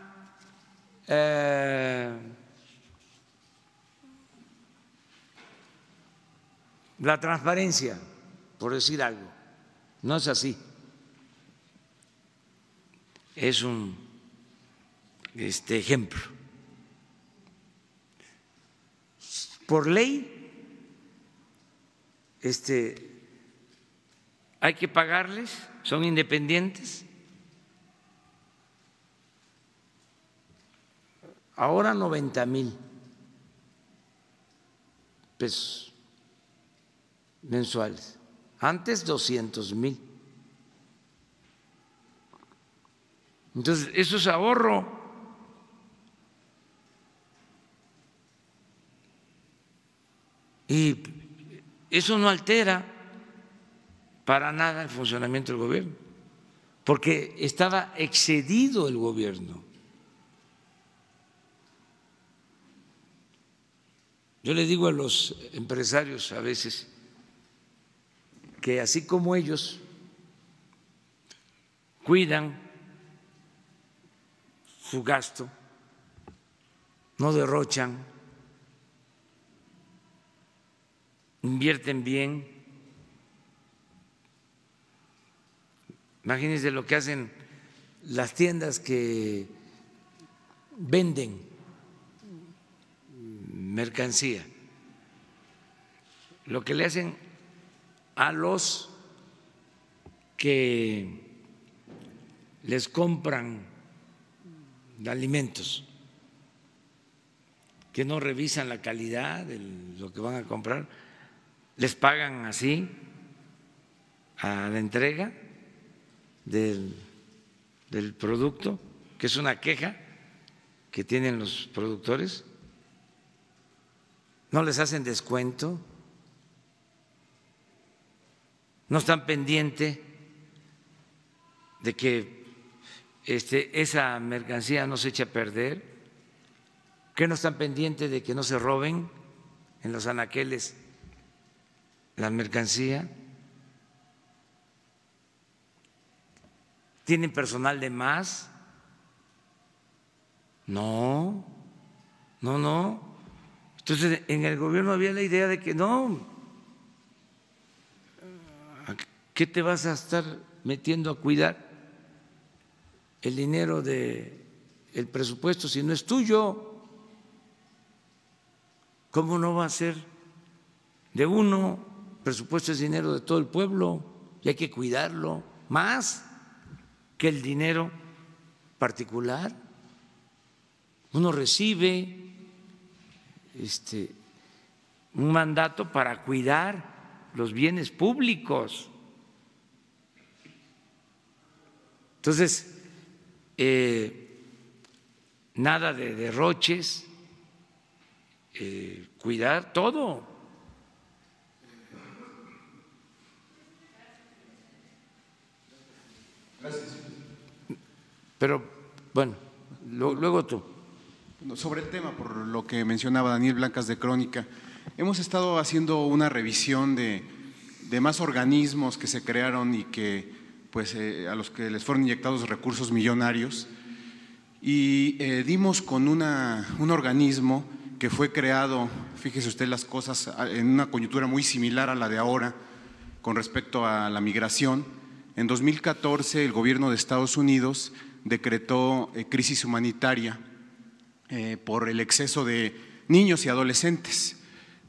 la transparencia, por decir algo. No es así, es un ejemplo. Por ley hay que pagarles, son independientes. Ahora 90,000 pesos mensuales, antes 200,000. Entonces, eso es ahorro. Y eso no altera para nada el funcionamiento del gobierno, porque estaba excedido el gobierno. Yo le digo a los empresarios a veces que así como ellos cuidan su gasto, no derrochan, invierten bien. Imagínense lo que hacen las tiendas que venden mercancía, lo que le hacen a los que les compran de alimentos, que no revisan la calidad de lo que van a comprar, les pagan así a la entrega del producto, que es una queja que tienen los productores, no les hacen descuento, no están pendientes de que esa mercancía no se echa a perder, que no están pendientes de que no se roben en los anaqueles la mercancía, tienen personal de más, no. Entonces, en el gobierno había la idea de que no, ¿a qué te vas a estar metiendo a cuidar el dinero del presupuesto si no es tuyo? ¿Cómo no va a ser de uno? El presupuesto es dinero de todo el pueblo y hay que cuidarlo más que el dinero particular. Uno recibe un mandato para cuidar los bienes públicos. Entonces, nada de derroches, cuidar todo. Gracias. Pero bueno, luego tú. Sobre el tema, por lo que mencionaba Daniel Blancas de Crónica, hemos estado haciendo una revisión de más organismos que se crearon y que pues a los que les fueron inyectados recursos millonarios, y dimos con un organismo que fue creado, fíjese usted las cosas, en una coyuntura muy similar a la de ahora con respecto a la migración. En 2014 el gobierno de Estados Unidos decretó crisis humanitaria por el exceso de niños y adolescentes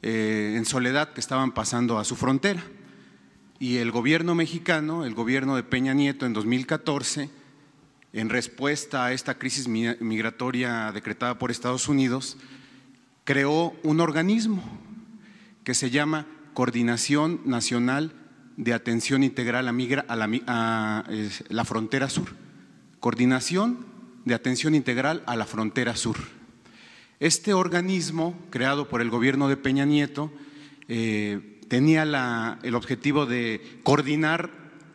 en soledad que estaban pasando a su frontera. Y el gobierno mexicano, el gobierno de Peña Nieto en 2014, en respuesta a esta crisis migratoria decretada por Estados Unidos, creó un organismo que se llama Coordinación Nacional de Atención Integral a la Frontera Sur. Coordinación de Atención Integral a la Frontera Sur. Este organismo, creado por el gobierno de Peña Nieto, tenía el objetivo de coordinar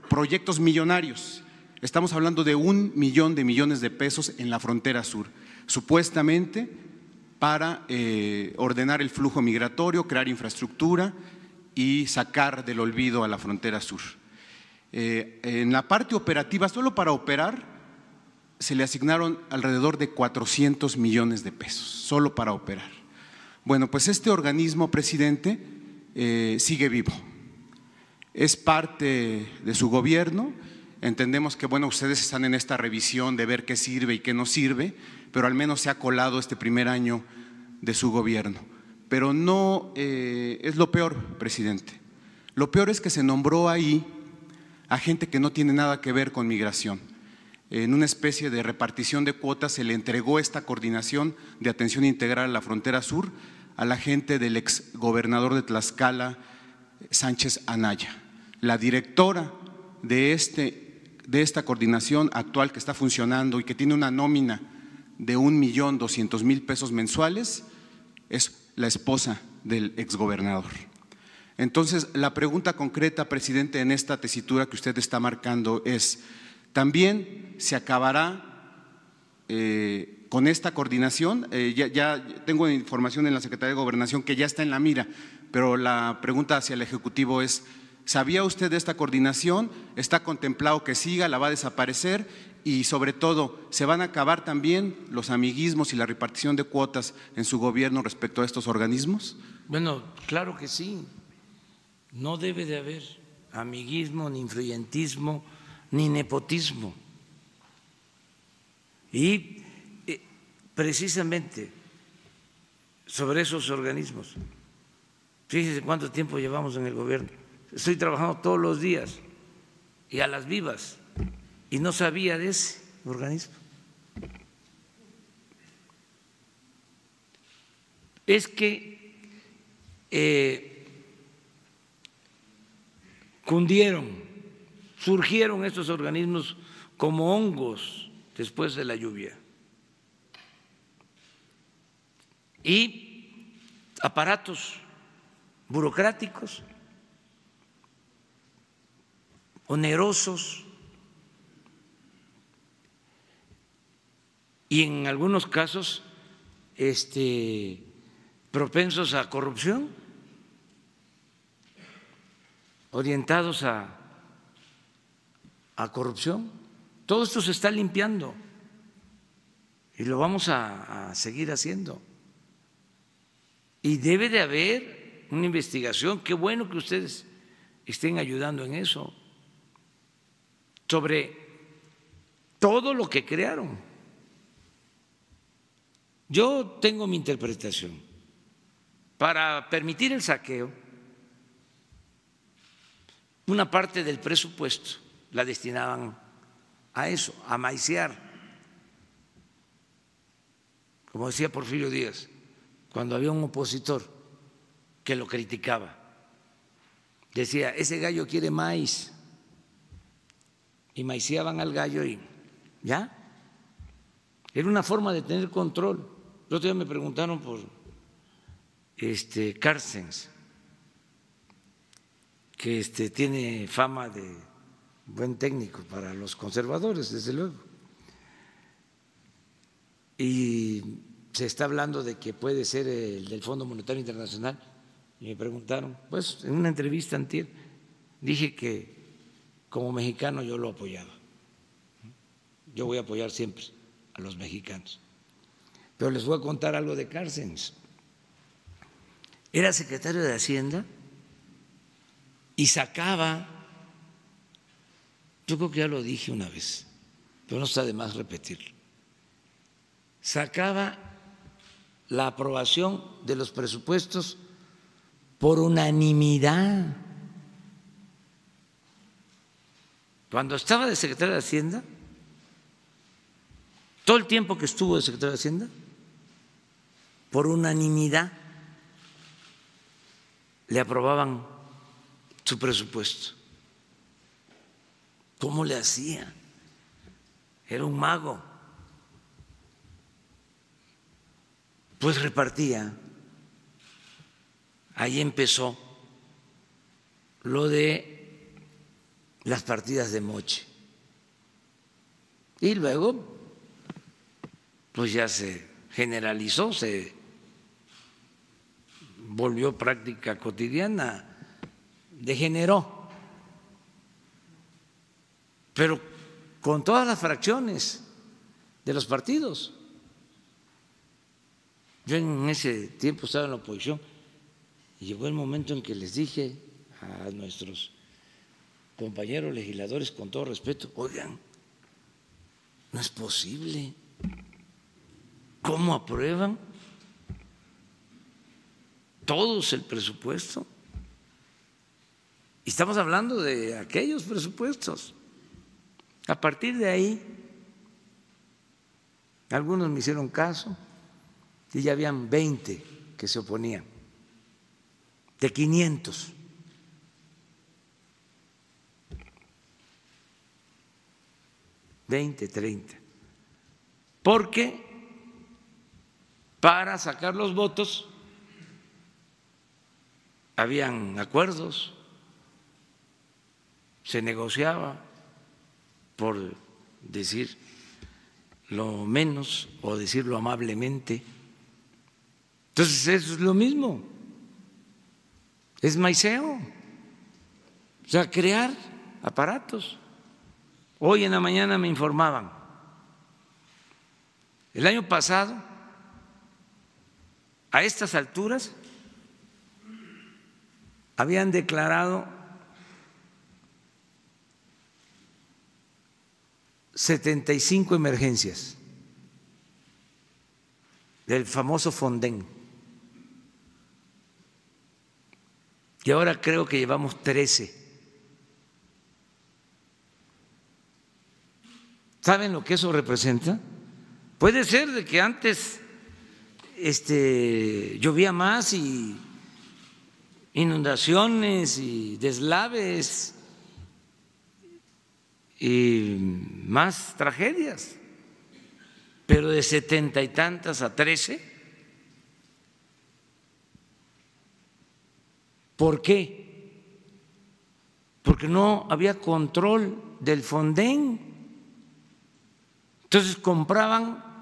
proyectos millonarios. Estamos hablando de 1 millón de millones de pesos en la frontera sur, supuestamente para ordenar el flujo migratorio, crear infraestructura y sacar del olvido a la frontera sur. En la parte operativa, solo para operar, se le asignaron alrededor de 400 millones de pesos, solo para operar. Bueno, pues este organismo, presidente, sigue vivo, es parte de su gobierno. Entendemos que, bueno, ustedes están en esta revisión de ver qué sirve y qué no sirve, pero al menos se ha colado este primer año de su gobierno. Pero no es lo peor, presidente. Lo peor es que se nombró ahí a gente que no tiene nada que ver con migración. En una especie de repartición de cuotas se le entregó esta coordinación de atención integral a la frontera sur a la gente del exgobernador de Tlaxcala, Sánchez Anaya. La directora de esta coordinación actual, que está funcionando y que tiene una nómina de 1.200.000 pesos mensuales, es la esposa del exgobernador. Entonces, la pregunta concreta, presidente, en esta tesitura que usted está marcando es, ¿también se acabará con esta coordinación? Ya tengo información en la Secretaría de Gobernación que ya está en la mira, pero la pregunta hacia el Ejecutivo es, ¿sabía usted de esta coordinación? ¿Está contemplado que siga? ¿La va a desaparecer? Y sobre todo, ¿se van a acabar también los amiguismos y la repartición de cuotas en su gobierno respecto a estos organismos? Bueno, claro que sí. No debe de haber amiguismo, ni influyentismo, ni nepotismo. Y precisamente sobre esos organismos, fíjense cuánto tiempo llevamos en el gobierno, estoy trabajando todos los días y a las vivas, y no sabía de ese organismo. Es que surgieron estos organismos como hongos después de la lluvia, y aparatos burocráticos, onerosos, y en algunos casos propensos a corrupción, orientados a corrupción. Todo esto se está limpiando y lo vamos a seguir haciendo. Y debe de haber una investigación. Qué bueno que ustedes estén ayudando en eso, sobre todo lo que crearon. Yo tengo mi interpretación. Para permitir el saqueo, una parte del presupuesto la destinaban a eso, a maiciar, como decía Porfirio Díaz, cuando había un opositor que lo criticaba. Decía, ese gallo quiere maíz, y maiciaban al gallo y ya. Era una forma de tener control. El otro día me preguntaron por Carstens, que tiene fama de buen técnico para los conservadores, desde luego, y se está hablando de que puede ser el del Fondo Monetario Internacional. Y me preguntaron, pues en una entrevista antier dije que como mexicano yo lo apoyaba. Yo voy a apoyar siempre a los mexicanos. Pero les voy a contar algo de Carstens. Era secretario de Hacienda y sacaba, yo creo que ya lo dije una vez, pero no está de más repetirlo, sacaba la aprobación de los presupuestos por unanimidad. Cuando estaba de secretario de Hacienda, todo el tiempo que estuvo de secretario de Hacienda, por unanimidad le aprobaban su presupuesto. ¿Cómo le hacía? Era un mago. Pues repartía. Ahí empezó lo de las partidas de moche. Y luego, pues ya se generalizó, se volvió práctica cotidiana, degeneró, pero con todas las fracciones de los partidos. Yo en ese tiempo estaba en la oposición y llegó el momento en que les dije a nuestros compañeros legisladores, con todo respeto, oigan, no es posible. ¿Cómo aprueban todos el presupuesto? Y estamos hablando de aquellos presupuestos. A partir de ahí, algunos me hicieron caso y ya habían 20 que se oponían, de 500. Treinta. Porque para sacar los votos habían acuerdos, se negociaba por decir lo menos o decirlo amablemente. Entonces eso es lo mismo, es maiceo, o sea, crear aparatos. Hoy en la mañana me informaban, el año pasado, a estas alturas habían declarado 75 emergencias del famoso Fonden. Y ahora creo que llevamos 13. ¿Saben lo que eso representa? Puede ser de que antes llovía más y inundaciones y deslaves y más tragedias, pero de 70 y tantas a 13, ¿por qué? Porque no había control del Fonden, entonces compraban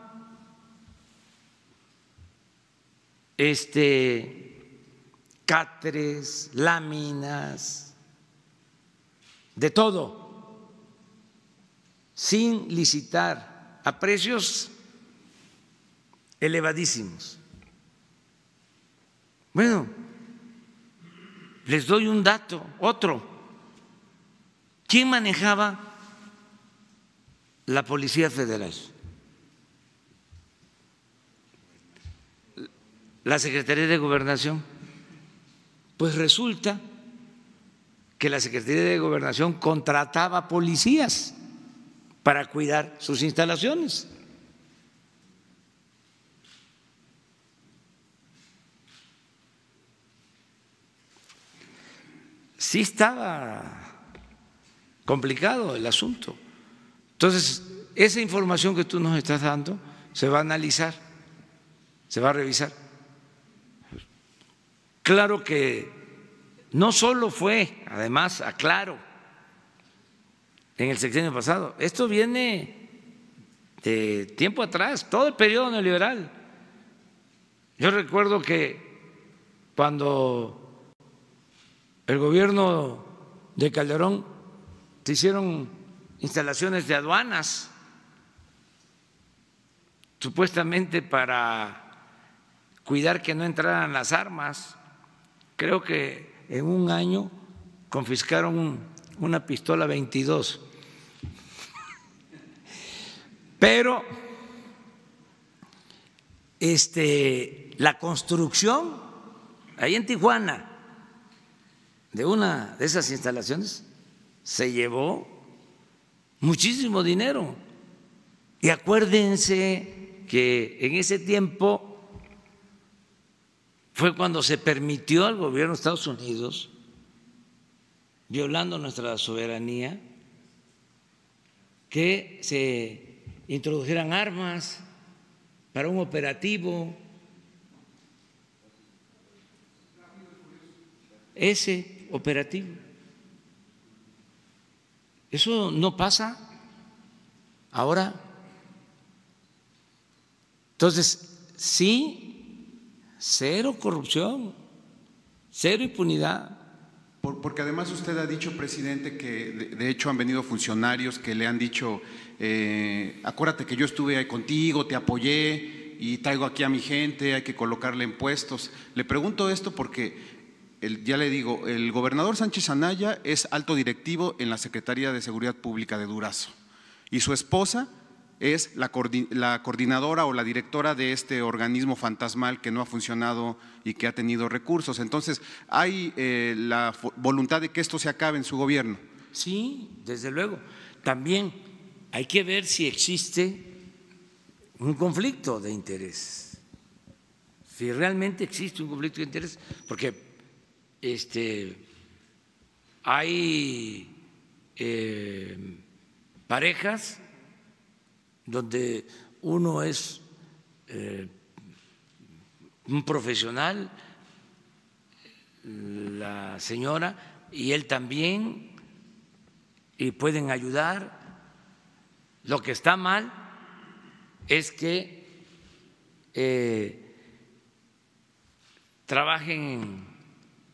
catres, láminas, de todo, sin licitar, a precios elevadísimos. Bueno, les doy un dato, otro. ¿Quién manejaba la Policía Federal? La Secretaría de Gobernación. Pues resulta que la Secretaría de Gobernación contrataba policías para cuidar sus instalaciones. Sí estaba complicado el asunto. Entonces, esa información que tú nos estás dando se va a analizar, se va a revisar. Claro que no solo fue, además aclaro, en el sexenio pasado, esto viene de tiempo atrás, todo el periodo neoliberal. Yo recuerdo que cuando el gobierno de Calderón se hicieron instalaciones de aduanas, supuestamente para cuidar que no entraran las armas. Creo que en un año confiscaron una pistola 22, pero la construcción ahí en Tijuana de una de esas instalaciones se llevó muchísimo dinero. Y acuérdense que en ese tiempo fue cuando se permitió al gobierno de Estados Unidos, violando nuestra soberanía, que se introdujeran armas para un operativo Eso no pasa ahora. Entonces, sí, cero corrupción, cero impunidad. Porque además usted ha dicho, presidente, que de hecho han venido funcionarios que le han dicho, acuérdate que yo estuve ahí contigo, te apoyé y traigo aquí a mi gente, hay que colocarle en puestos. Le pregunto esto porque… ya le digo, el gobernador Sánchez Anaya es alto directivo en la Secretaría de Seguridad Pública de Durazo y su esposa es la coordinadora o la directora de este organismo fantasmal que no ha funcionado y que ha tenido recursos. Entonces, ¿hay la voluntad de que esto se acabe en su gobierno? Sí, desde luego. También hay que ver si existe un conflicto de interés, si realmente existe un conflicto de interés, porque… hay parejas donde uno es un profesional, la señora y él también, y pueden ayudar. Lo que está mal es que trabajen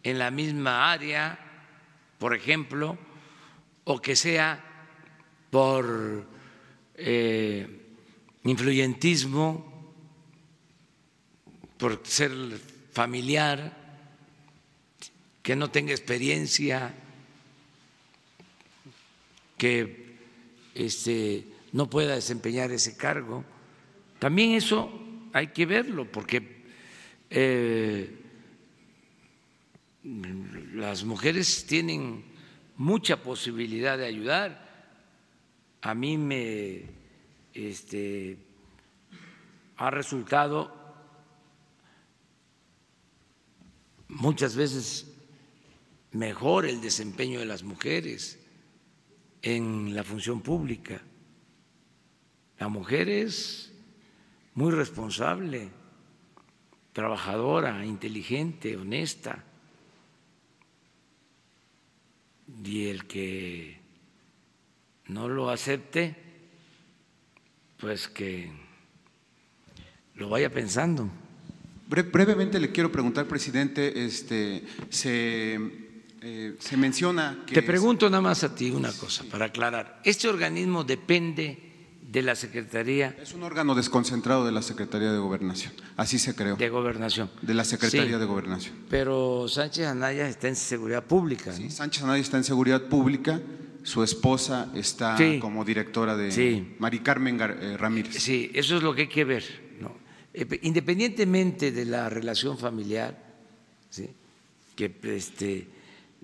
en la misma área, por ejemplo, o que sea por influyentismo, por ser familiar, que no tenga experiencia, que no pueda desempeñar ese cargo. También eso hay que verlo, porque… las mujeres tienen mucha posibilidad de ayudar. A mí me ha resultado muchas veces mejor el desempeño de las mujeres en la función pública. La mujer es muy responsable, trabajadora, inteligente, honesta. Y el que no lo acepte, pues que lo vaya pensando. Brevemente le quiero preguntar, presidente, se menciona que… Te pregunto nada más a ti una cosa, para aclarar. ¿Este organismo depende de la Secretaría? Es un órgano desconcentrado de la Secretaría de Gobernación, así se creó. De Gobernación. De la Secretaría de Gobernación. Pero Sánchez Anaya está en Seguridad Pública. Sí, ¿no? Sánchez Anaya está en Seguridad Pública, su esposa está como directora de Mari Carmen Ramírez. Sí, eso es lo que hay que ver, ¿no? Independientemente de la relación familiar, ¿sí? Que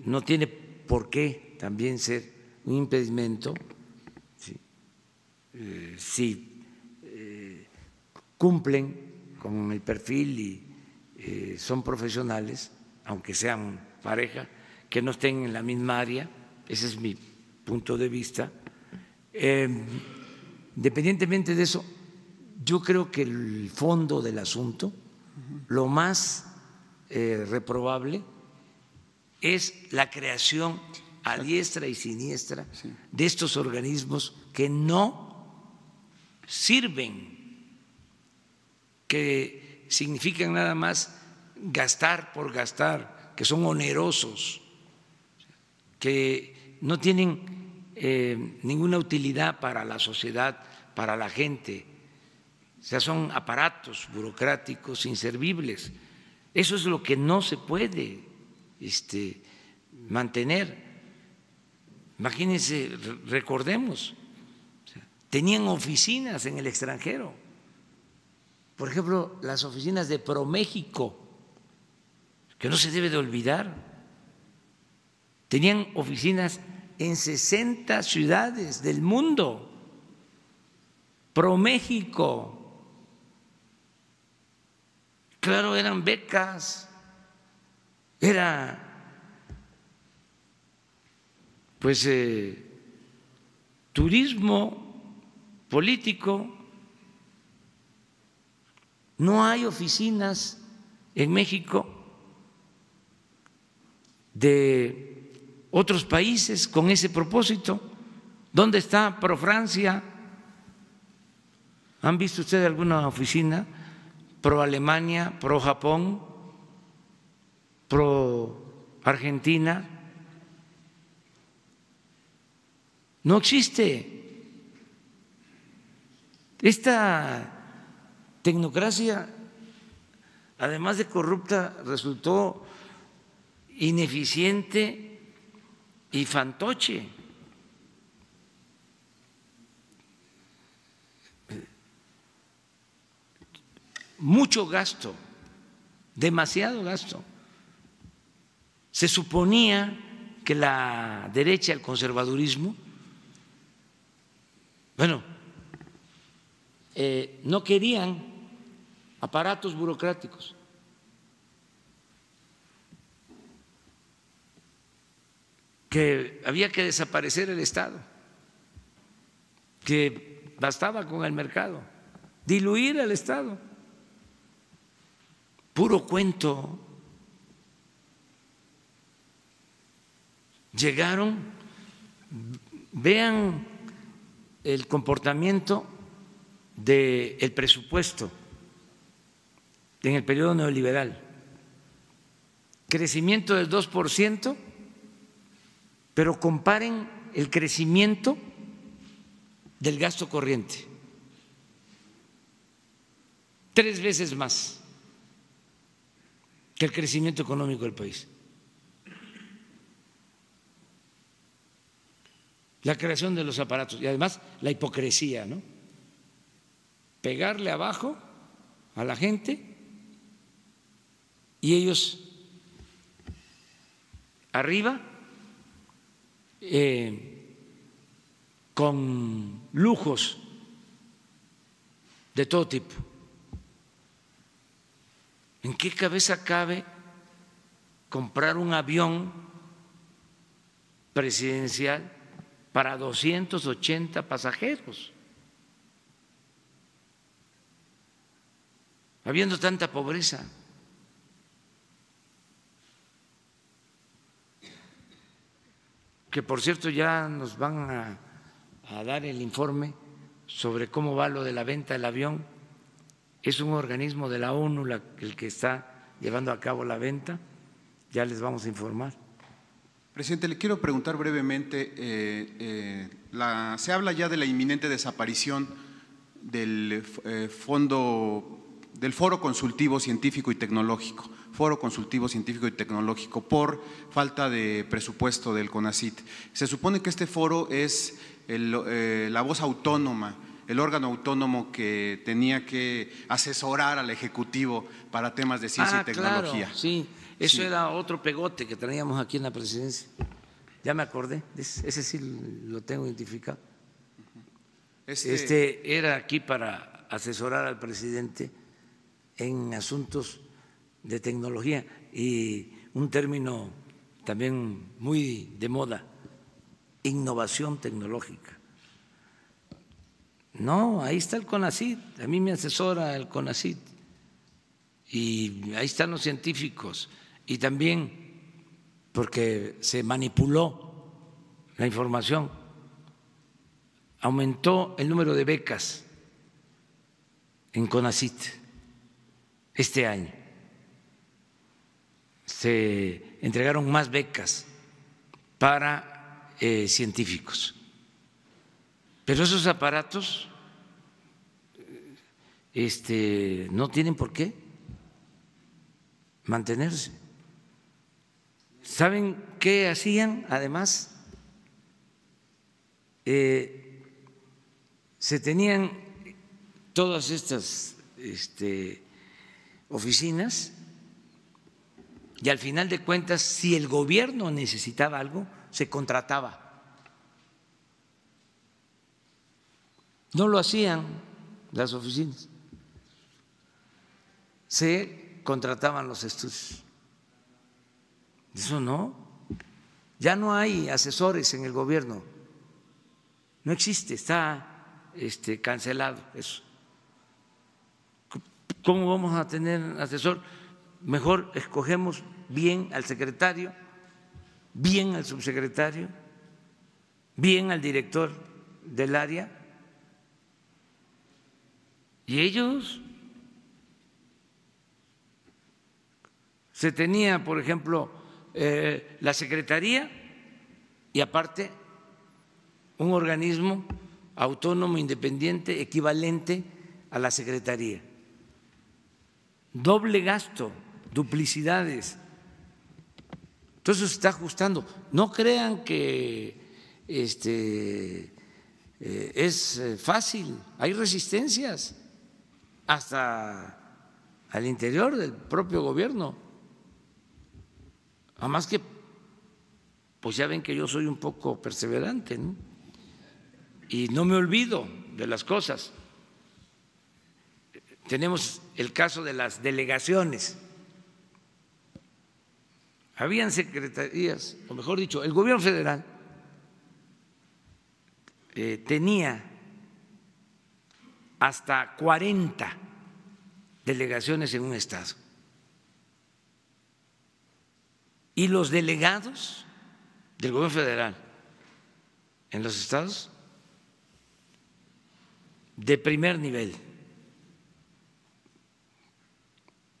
no tiene por qué también ser un impedimento. Si cumplen con el perfil y son profesionales, aunque sean pareja, que no estén en la misma área, ese es mi punto de vista. Independientemente de eso, yo creo que el fondo del asunto, lo más reprobable, es la creación a diestra y siniestra de estos organismos que no sirven, que significan nada más gastar por gastar, que son onerosos, que no tienen ninguna utilidad para la sociedad, para la gente. O sea, son aparatos burocráticos inservibles. Eso es lo que no se puede mantener. Imagínense, recordemos, tenían oficinas en el extranjero, por ejemplo, las oficinas de ProMéxico, que no se debe de olvidar, tenían oficinas en 60 ciudades del mundo. ProMéxico, claro, eran becas, era pues turismo político. No hay oficinas en México de otros países con ese propósito. ¿Dónde está ProFrancia? ¿Han visto ustedes alguna oficina? ProAlemania, ProJapón, ProArgentina. No existe. Esta tecnocracia, además de corrupta, resultó ineficiente y fantoche. Mucho gasto, demasiado gasto. Se suponía que la derecha, el conservadurismo, bueno, no querían aparatos burocráticos. Que había que desaparecer el Estado, que bastaba con el mercado, diluir al Estado. Puro cuento. Llegaron, vean el comportamiento del presupuesto en el periodo neoliberal. Crecimiento del 2%, pero comparen el crecimiento del gasto corriente. 3 veces más que el crecimiento económico del país. La creación de los aparatos y además la hipocresía, ¿no? Pegarle abajo a la gente y ellos arriba con lujos de todo tipo. ¿En qué cabeza cabe comprar un avión presidencial para 280 pasajeros, habiendo tanta pobreza? Que por cierto ya nos van a dar el informe sobre cómo va lo de la venta del avión. Es un organismo de la ONU el que está llevando a cabo la venta, ya les vamos a informar. Presidente, le quiero preguntar brevemente, se habla ya de la inminente desaparición del Foro Consultivo Científico y Tecnológico, por falta de presupuesto del CONACYT. Se supone que este foro es la voz autónoma, el órgano autónomo que tenía que asesorar al Ejecutivo para temas de ciencia y tecnología. Claro, sí. Eso era otro pegote que teníamos aquí en la presidencia. Ya me acordé, ese sí lo tengo identificado. Este era aquí para asesorar al presidente en asuntos de tecnología y un término también muy de moda, innovación tecnológica. No, ahí está el CONACYT, a mí me asesora el CONACYT y ahí están los científicos. Y también porque se manipuló la información, aumentó el número de becas en CONACYT este año. Se entregaron más becas para científicos. Pero esos aparatos no tienen por qué mantenerse. ¿Saben qué hacían? Además, se tenían todas estas oficinas, y al final de cuentas, si el gobierno necesitaba algo, se contrataba. No lo hacían las oficinas, se contrataban los estudios. Eso no, ya no hay asesores en el gobierno, no existe, está cancelado eso. ¿Cómo vamos a tener asesor? Mejor escogemos bien al secretario, bien al subsecretario, bien al director del área, y ellos. Se tenía, por ejemplo, la secretaría y aparte un organismo autónomo independiente equivalente a la secretaría. Doble gasto, duplicidades. Entonces se está ajustando. No crean que es fácil, hay resistencias hasta al interior del propio gobierno. Además que, pues ya ven que yo soy un poco perseverante, ¿no? Y no me olvido de las cosas. Tenemos el caso de las delegaciones. Habían secretarías, o mejor dicho, el gobierno federal tenía hasta 40 delegaciones en un estado. Y los delegados del gobierno federal en los estados de primer nivel.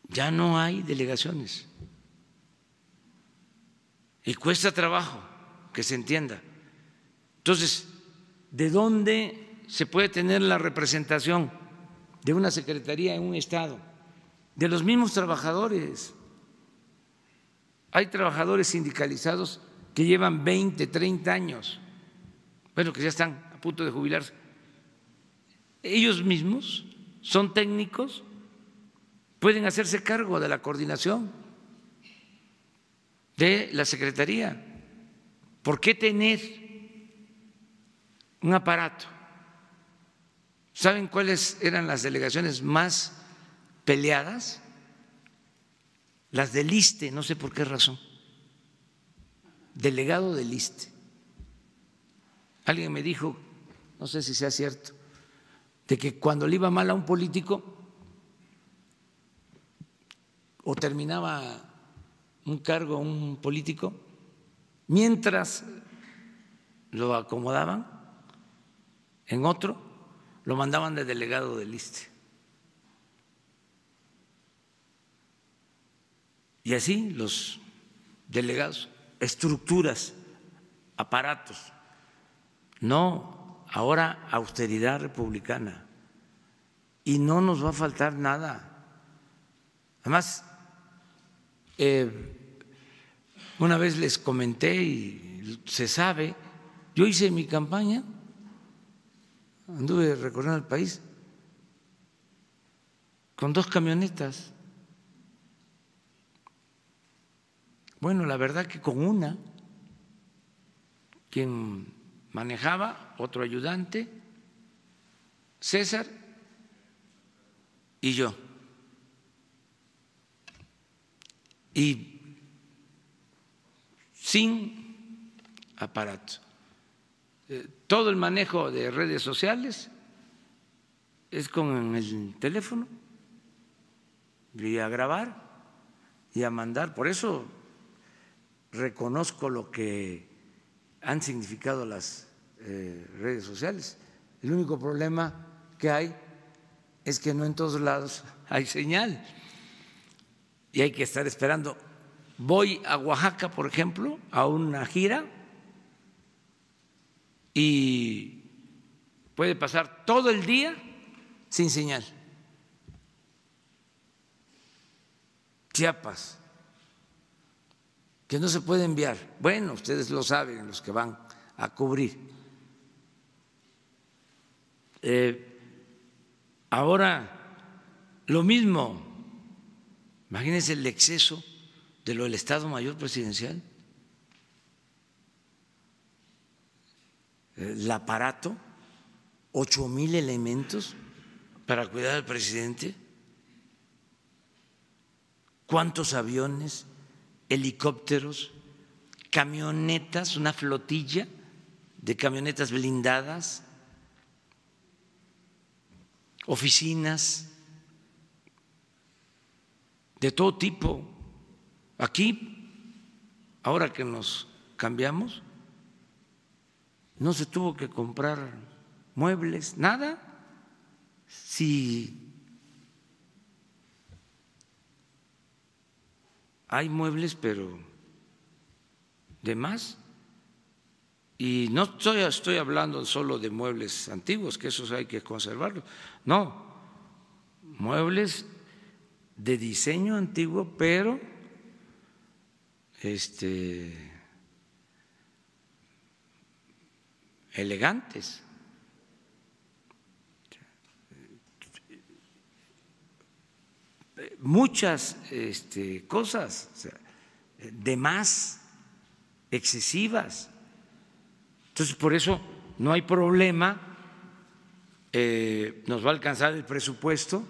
Ya no hay delegaciones y cuesta trabajo que se entienda. Entonces, ¿de dónde se puede tener la representación de una secretaría en un estado? De los mismos trabajadores. Hay trabajadores sindicalizados que llevan 20, 30 años, bueno, que ya están a punto de jubilarse. Ellos mismos son técnicos, pueden hacerse cargo de la coordinación de la secretaría. ¿Por qué tener un aparato? ¿Saben cuáles eran las delegaciones más peleadas? Las del ISSSTE, no sé por qué razón, delegado del ISSSTE. Alguien me dijo, no sé si sea cierto, de que cuando le iba mal a un político o terminaba un cargo a un político, mientras lo acomodaban en otro, lo mandaban de delegado del ISSSTE. Y así los delegados, estructuras, aparatos, no, ahora austeridad republicana, y no nos va a faltar nada. Además, una vez les comenté y se sabe, yo hice mi campaña, anduve recorriendo el país con dos camionetas. Bueno, la verdad que con una, quien manejaba, otro ayudante, César y yo. Y sin aparato. Todo el manejo de redes sociales es con el teléfono, y a grabar y a mandar. Por eso reconozco lo que han significado las redes sociales. El único problema que hay es que no en todos lados hay señal y hay que estar esperando. Voy a Oaxaca, por ejemplo, a una gira y puede pasar todo el día sin señal. Chiapas, que no se puede enviar. Bueno, ustedes lo saben, los que van a cubrir. Ahora Lo mismo, imagínense el exceso de lo del Estado Mayor Presidencial, el aparato, 8,000 elementos para cuidar al presidente, cuántos aviones, helicópteros, camionetas, una flotilla de camionetas blindadas, oficinas de todo tipo. Aquí, ahora que nos cambiamos, no se tuvo que comprar muebles, nada. Si hay muebles, pero de más. Y no estoy hablando solo de muebles antiguos, que esos hay que conservarlos. No, muebles de diseño antiguo, pero elegantes. Muchas cosas, o sea, de más, excesivas. Entonces, por eso no hay problema, nos va a alcanzar el presupuesto,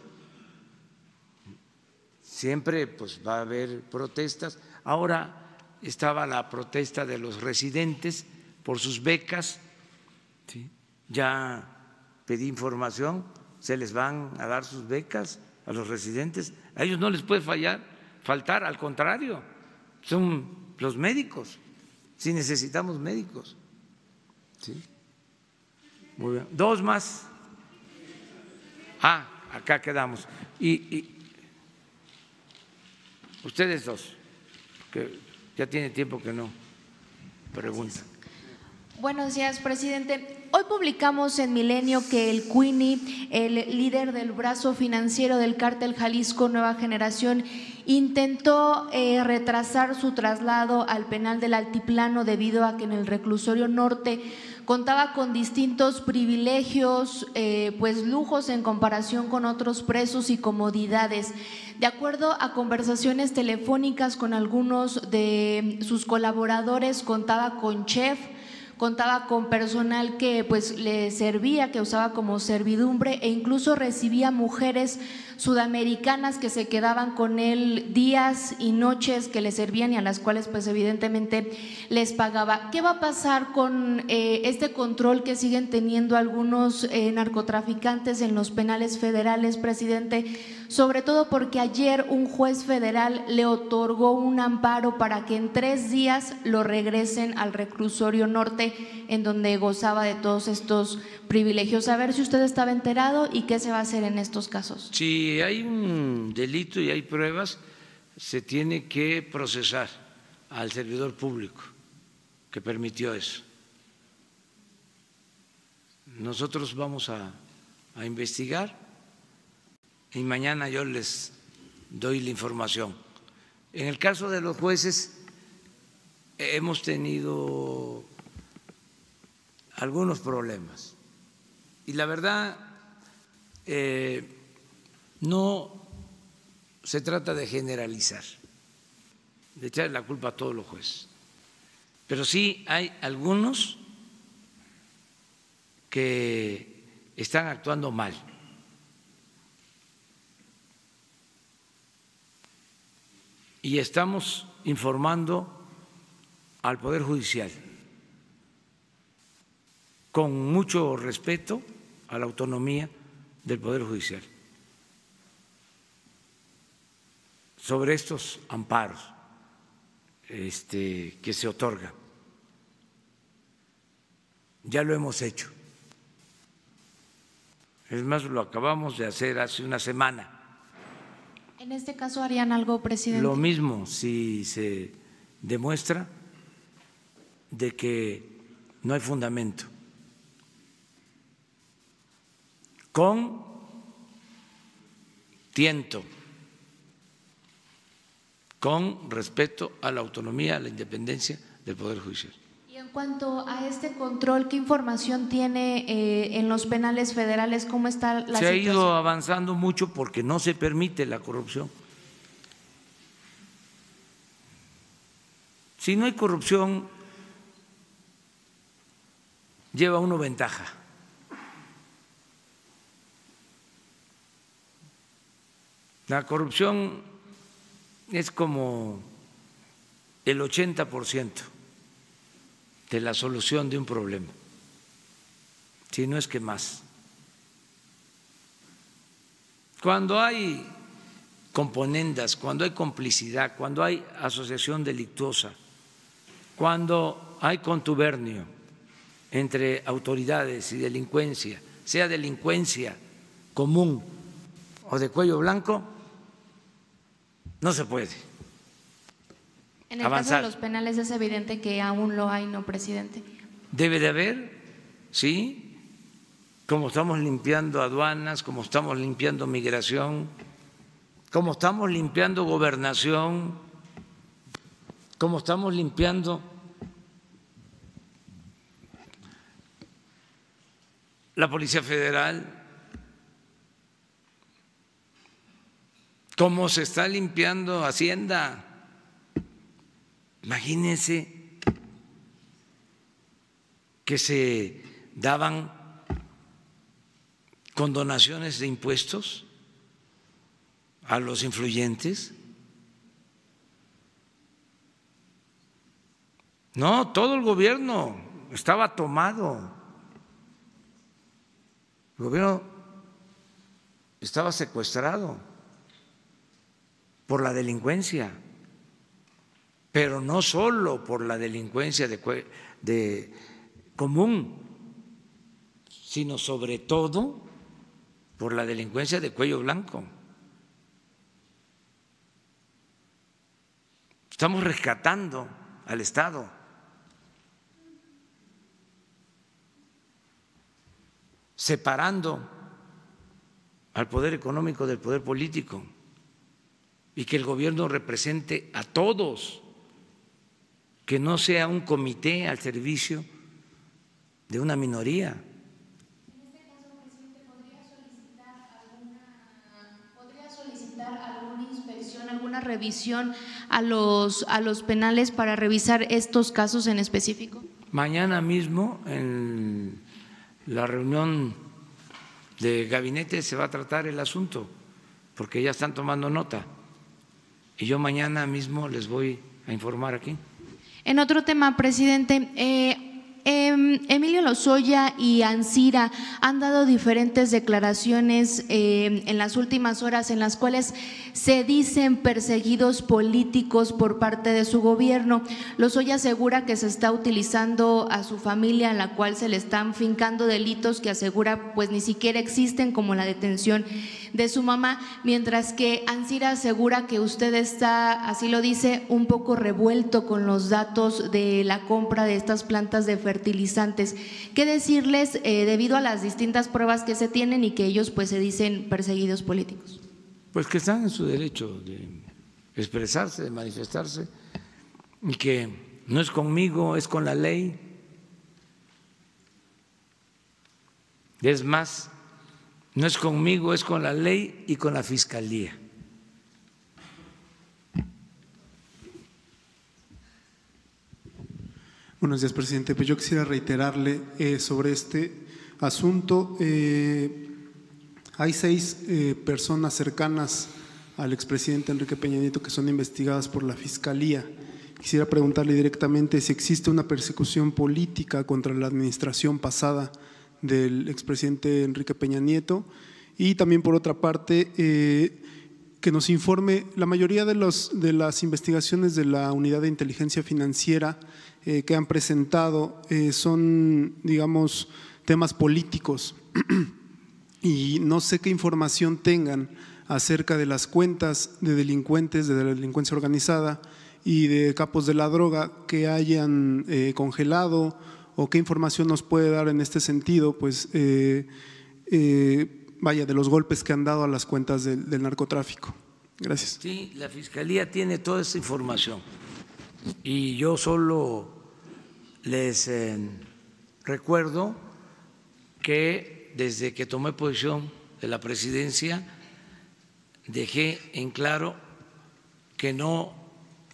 siempre pues va a haber protestas. Ahora estaba la protesta de los residentes por sus becas, ¿sí? Ya pedí información, se les van a dar sus becas a los residentes, a ellos no les puede faltar, al contrario, son los médicos, si necesitamos médicos. ¿Sí? Muy bien. Dos más. Ah, acá quedamos. Y ustedes dos, que ya tiene tiempo que no preguntan. Buenos días, presidente. Hoy publicamos en Milenio que el Cuini, el líder del brazo financiero del Cártel Jalisco Nueva Generación, intentó retrasar su traslado al penal del Altiplano debido a que en el Reclusorio Norte contaba con distintos privilegios, pues lujos en comparación con otros presos y comodidades. De acuerdo a conversaciones telefónicas con algunos de sus colaboradores, contaba con chef, contaba con personal que pues le servía, que usaba como servidumbre, e incluso recibía mujeres sudamericanas que se quedaban con él días y noches, que le servían y a las cuales pues evidentemente les pagaba. ¿Qué va a pasar con este control que siguen teniendo algunos narcotraficantes en los penales federales, presidente? Sobre todo porque ayer un juez federal le otorgó un amparo para que en 3 días lo regresen al Reclusorio Norte, en donde gozaba de todos estos privilegios. A ver si usted estaba enterado y qué se va a hacer en estos casos. Si hay un delito y hay pruebas, se tiene que procesar al servidor público que permitió eso. Nosotros vamos a investigar y mañana yo les doy la información. En el caso de los jueces, hemos tenido algunos problemas y la verdad no se trata de generalizar, de echar la culpa a todos los jueces, pero sí hay algunos que están actuando mal. Y estamos informando al Poder Judicial con mucho respeto a la autonomía del Poder Judicial sobre estos amparos que se otorgan. Ya lo hemos hecho. Es más, lo acabamos de hacer hace una semana. ¿En este caso harían algo, presidente? Lo mismo, si se demuestra de que no hay fundamento, con tiento, con respeto a la autonomía, a la independencia del Poder Judicial. En cuanto a este control, ¿qué información tiene en los penales federales? ¿Cómo está la situación? Se ha ido avanzando mucho porque no se permite la corrupción. Si no hay corrupción, lleva uno ventaja. La corrupción es como el 80% de la solución de un problema, si no es que más. Cuando hay componendas, cuando hay complicidad, cuando hay asociación delictuosa, cuando hay contubernio entre autoridades y delincuencia, sea delincuencia común o de cuello blanco, no se puede avanzar. En el caso de los penales es evidente que aún lo hay, ¿no, presidente? Debe de haber, sí, como estamos limpiando aduanas, como estamos limpiando migración, como estamos limpiando gobernación, como estamos limpiando la Policía Federal, como se está limpiando Hacienda. Imagínense que se daban condonaciones de impuestos a los influyentes. No, todo el gobierno estaba tomado, el gobierno estaba secuestrado por la delincuencia, pero no solo por la delincuencia de común, sino sobre todo por la delincuencia de cuello blanco. Estamos rescatando al Estado. Separando al poder económico del poder político y que el gobierno represente a todos, que no sea un comité al servicio de una minoría. En este caso, presidente, ¿podría solicitar alguna inspección, alguna revisión a los penales para revisar estos casos en específico? Mañana mismo en la reunión de gabinete se va a tratar el asunto, porque ya están tomando nota y yo mañana mismo les voy a informar aquí. En otro tema, presidente, Emilio Lozoya y Ancira han dado diferentes declaraciones en las últimas horas en las cuales se dicen perseguidos políticos por parte de su gobierno. Lozoya asegura que se está utilizando a su familia, en la cual se le están fincando delitos que asegura pues ni siquiera existen, como la detención de su mamá, mientras que Ancira asegura que usted está, así lo dice, un poco revuelto con los datos de la compra de estas plantas de fertilizantes. ¿Qué decirles debido a las distintas pruebas que se tienen y que ellos pues se dicen perseguidos políticos? Pues que están en su derecho de expresarse, de manifestarse, y que no es conmigo, es con la ley. Es más, no es conmigo, es con la ley y con la Fiscalía. Buenos días, presidente. Pues yo quisiera reiterarle sobre este asunto. Hay seis personas cercanas al expresidente Enrique Peña Nieto que son investigadas por la Fiscalía. Quisiera preguntarle directamente si existe una persecución política contra la administración pasada del expresidente Enrique Peña Nieto, y también por otra parte que nos informe, la mayoría de las investigaciones de la Unidad de Inteligencia Financiera que han presentado son, digamos, temas políticos, y no sé qué información tengan acerca de las cuentas de delincuentes, de la delincuencia organizada y de capos de la droga que hayan congelado, o qué información nos puede dar en este sentido, pues vaya, de los golpes que han dado a las cuentas del narcotráfico. Gracias. Sí, la Fiscalía tiene toda esa información y yo solo Les recuerdo que desde que tomé posición de la presidencia dejé en claro que no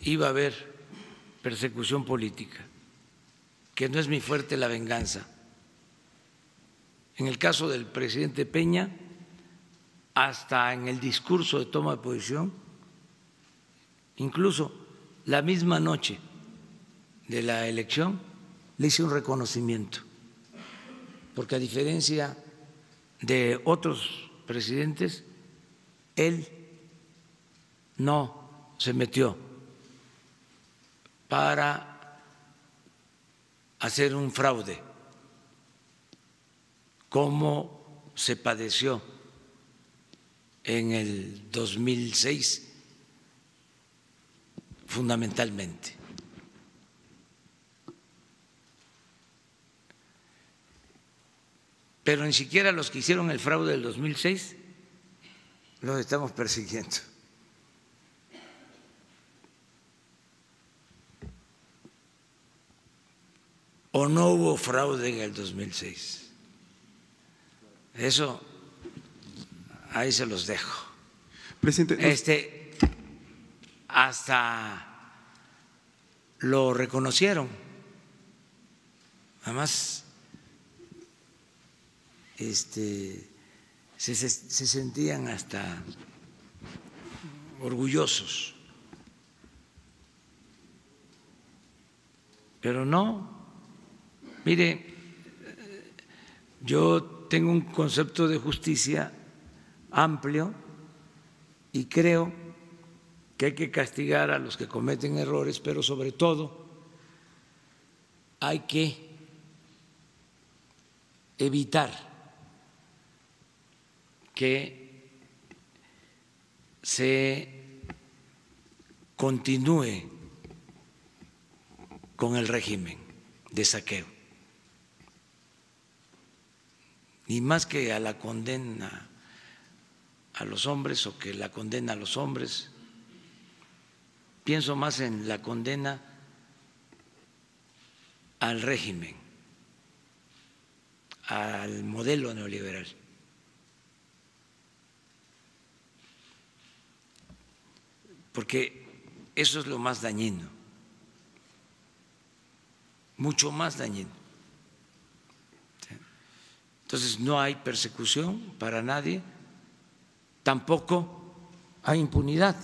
iba a haber persecución política, que no es mi fuerte la venganza. En el caso del presidente Peña, hasta en el discurso de toma de posición, incluso la misma noche de la elección, le hice un reconocimiento, porque a diferencia de otros presidentes, él no se metió para hacer un fraude, como se padeció en el 2006 fundamentalmente. Pero ni siquiera los que hicieron el fraude del 2006 los estamos persiguiendo. ¿O no hubo fraude en el 2006? Eso ahí se los dejo. Presidente, hasta lo reconocieron. Además, se sentían hasta orgullosos, pero no, mire, yo tengo un concepto de justicia amplio y creo que hay que castigar a los que cometen errores, pero sobre todo hay que evitar que se continúe con el régimen de saqueo. Y más que a la condena a los hombres o que la condena a los hombres, pienso más en la condena al régimen, al modelo neoliberal. Porque eso es lo más dañino, mucho más dañino. Entonces no hay persecución para nadie, tampoco hay impunidad.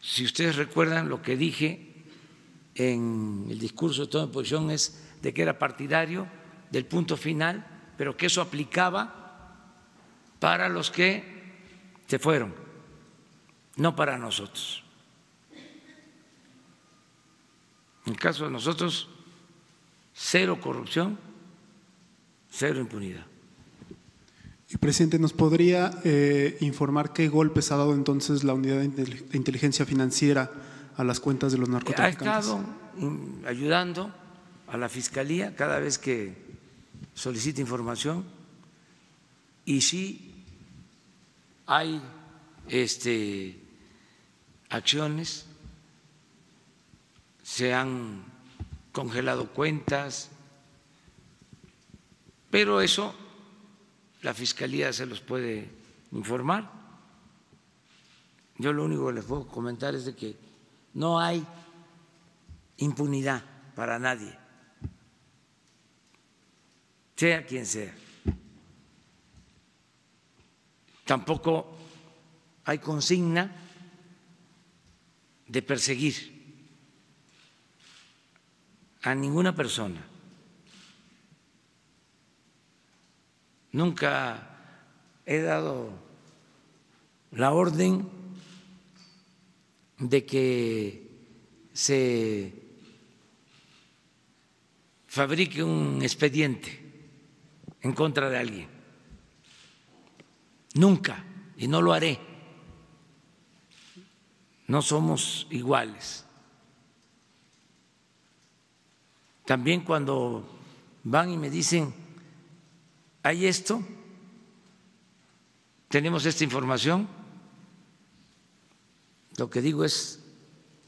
Si ustedes recuerdan lo que dije en el discurso de toda oposición es de que era partidario del punto final, pero que eso aplicaba para los que se fueron, no para nosotros. En el caso de nosotros, cero corrupción, cero impunidad. Y presidente, ¿nos podría informar qué golpes ha dado entonces la Unidad de Inteligencia Financiera a las cuentas de los narcotraficantes? Ha estado ayudando a la Fiscalía cada vez que solicita información, y sí hay acciones, se han congelado cuentas, pero eso la Fiscalía se los puede informar. Yo lo único que les puedo comentar es de que no hay impunidad para nadie, sea quien sea. Tampoco hay consigna de perseguir a ninguna persona. Nunca he dado la orden de que se fabrique un expediente en contra de alguien. Nunca, y no lo haré. No somos iguales. También cuando van y me dicen, hay esto, tenemos esta información, lo que digo es,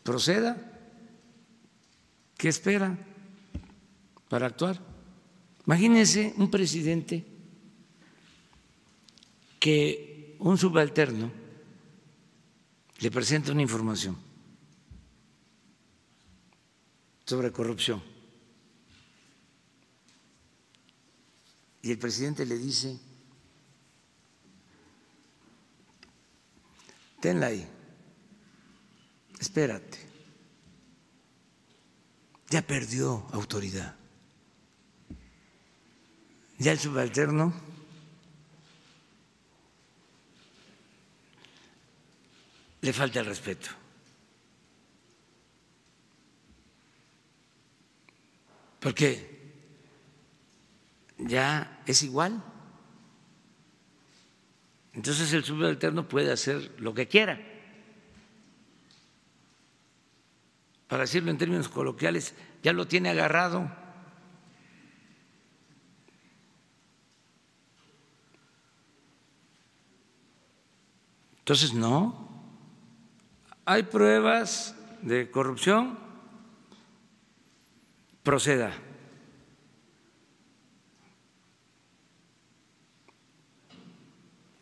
proceda, ¿qué espera? para actuar. Imagínense un presidente que un subalterno le presenta una información sobre corrupción y el presidente le dice: tenla ahí, espérate, ya perdió autoridad. Ya el subalterno le falta el respeto. Porque ya es igual. Entonces el subalterno puede hacer lo que quiera. Para decirlo en términos coloquiales, ya lo tiene agarrado. Entonces, no, hay pruebas de corrupción, proceda.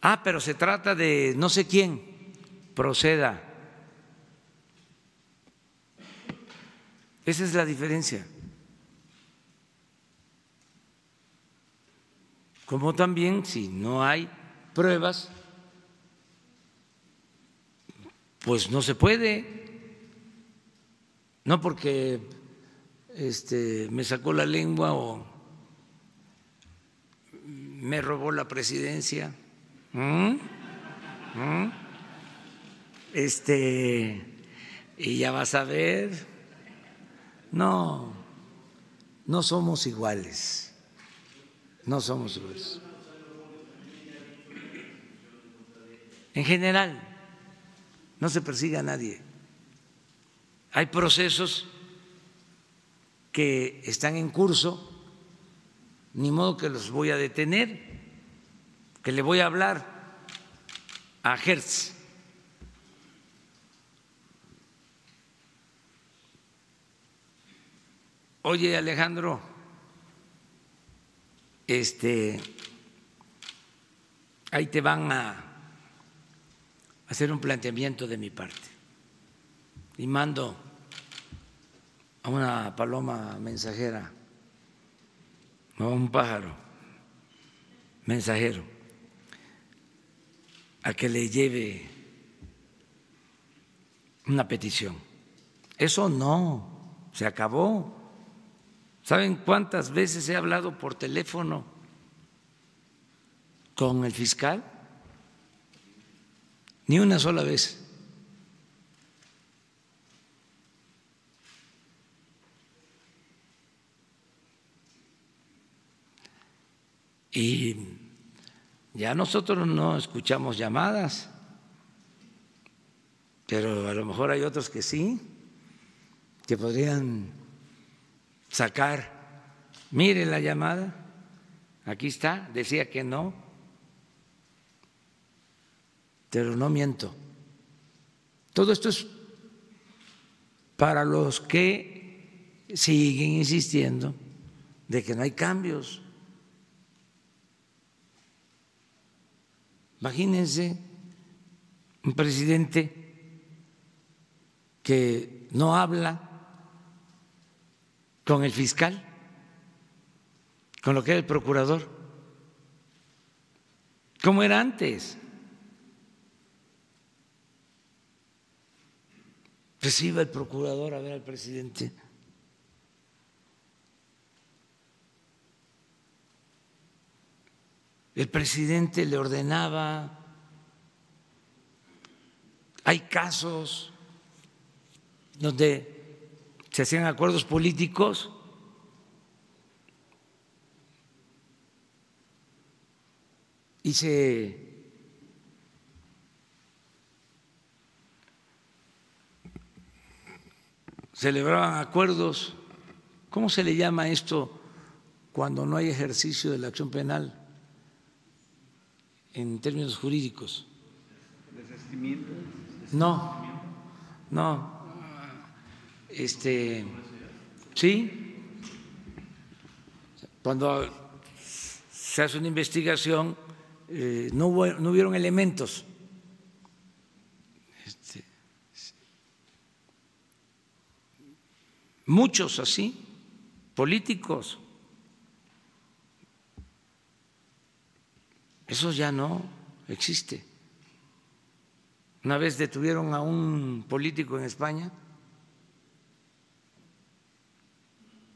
Ah, pero se trata de no sé quién, proceda. Esa es la diferencia. Como también, si no hay pruebas, pues no se puede, no porque me sacó la lengua o me robó la presidencia. Y ya vas a ver, no somos iguales, no somos iguales. En general, no se persigue a nadie. Hay procesos que están en curso, ni modo que los voy a detener, que le voy a hablar a Hertz. Oye, Alejandro, ahí te van a hacer un planteamiento de mi parte y mando a una paloma mensajera o a un pájaro mensajero a que le lleve una petición. Eso no, se acabó. ¿Saben cuántas veces he hablado por teléfono con el fiscal? Ni una sola vez. Y ya nosotros no escuchamos llamadas, pero a lo mejor hay otros que sí, que podrían sacar. Miren la llamada, aquí está, decía que no. Pero no miento. Todo esto es para los que siguen insistiendo de que no hay cambios. Imagínense un presidente que no habla con el fiscal, con lo que era el procurador, como era antes. Pues iba el procurador a ver al presidente. El presidente le ordenaba. Hay casos donde se hacían acuerdos políticos y se celebraban acuerdos. ¿Cómo se le llama esto cuando no hay ejercicio de la acción penal en términos jurídicos? ¿Desistimiento? No. Sí, Cuando se hace una investigación, no hubieron elementos. Muchos así, políticos. Eso ya no existe. Una vez detuvieron a un político en España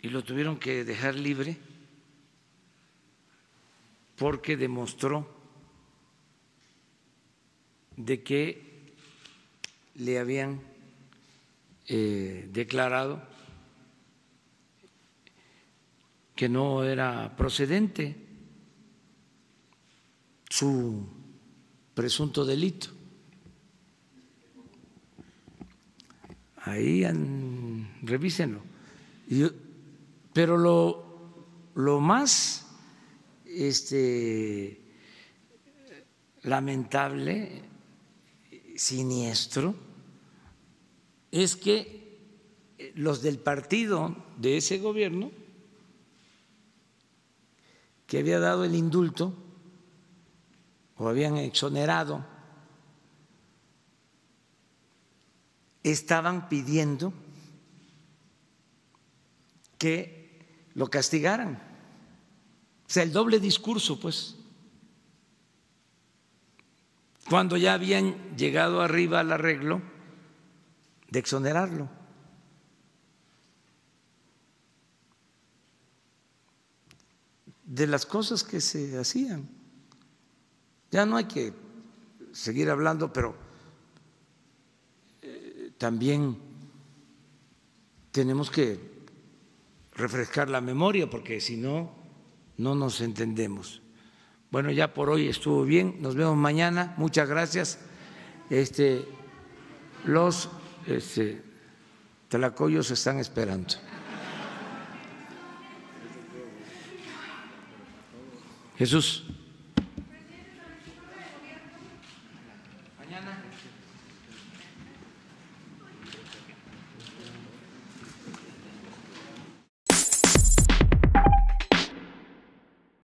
y lo tuvieron que dejar libre porque demostró de que le habían declarado que no era procedente su presunto delito. Ahí revísenlo. Pero lo más lamentable, siniestro, es que los del partido de ese gobierno que había dado el indulto o habían exonerado, estaban pidiendo que lo castigaran. O sea, el doble discurso, pues. Cuando ya habían llegado arriba al arreglo de exonerarlo. De las cosas que se hacían. Ya no hay que seguir hablando, pero también tenemos que refrescar la memoria, porque si no, no nos entendemos. Bueno, ya por hoy estuvo bien, nos vemos mañana, muchas gracias. Los tlacoyos están esperando. Jesús. Mañana.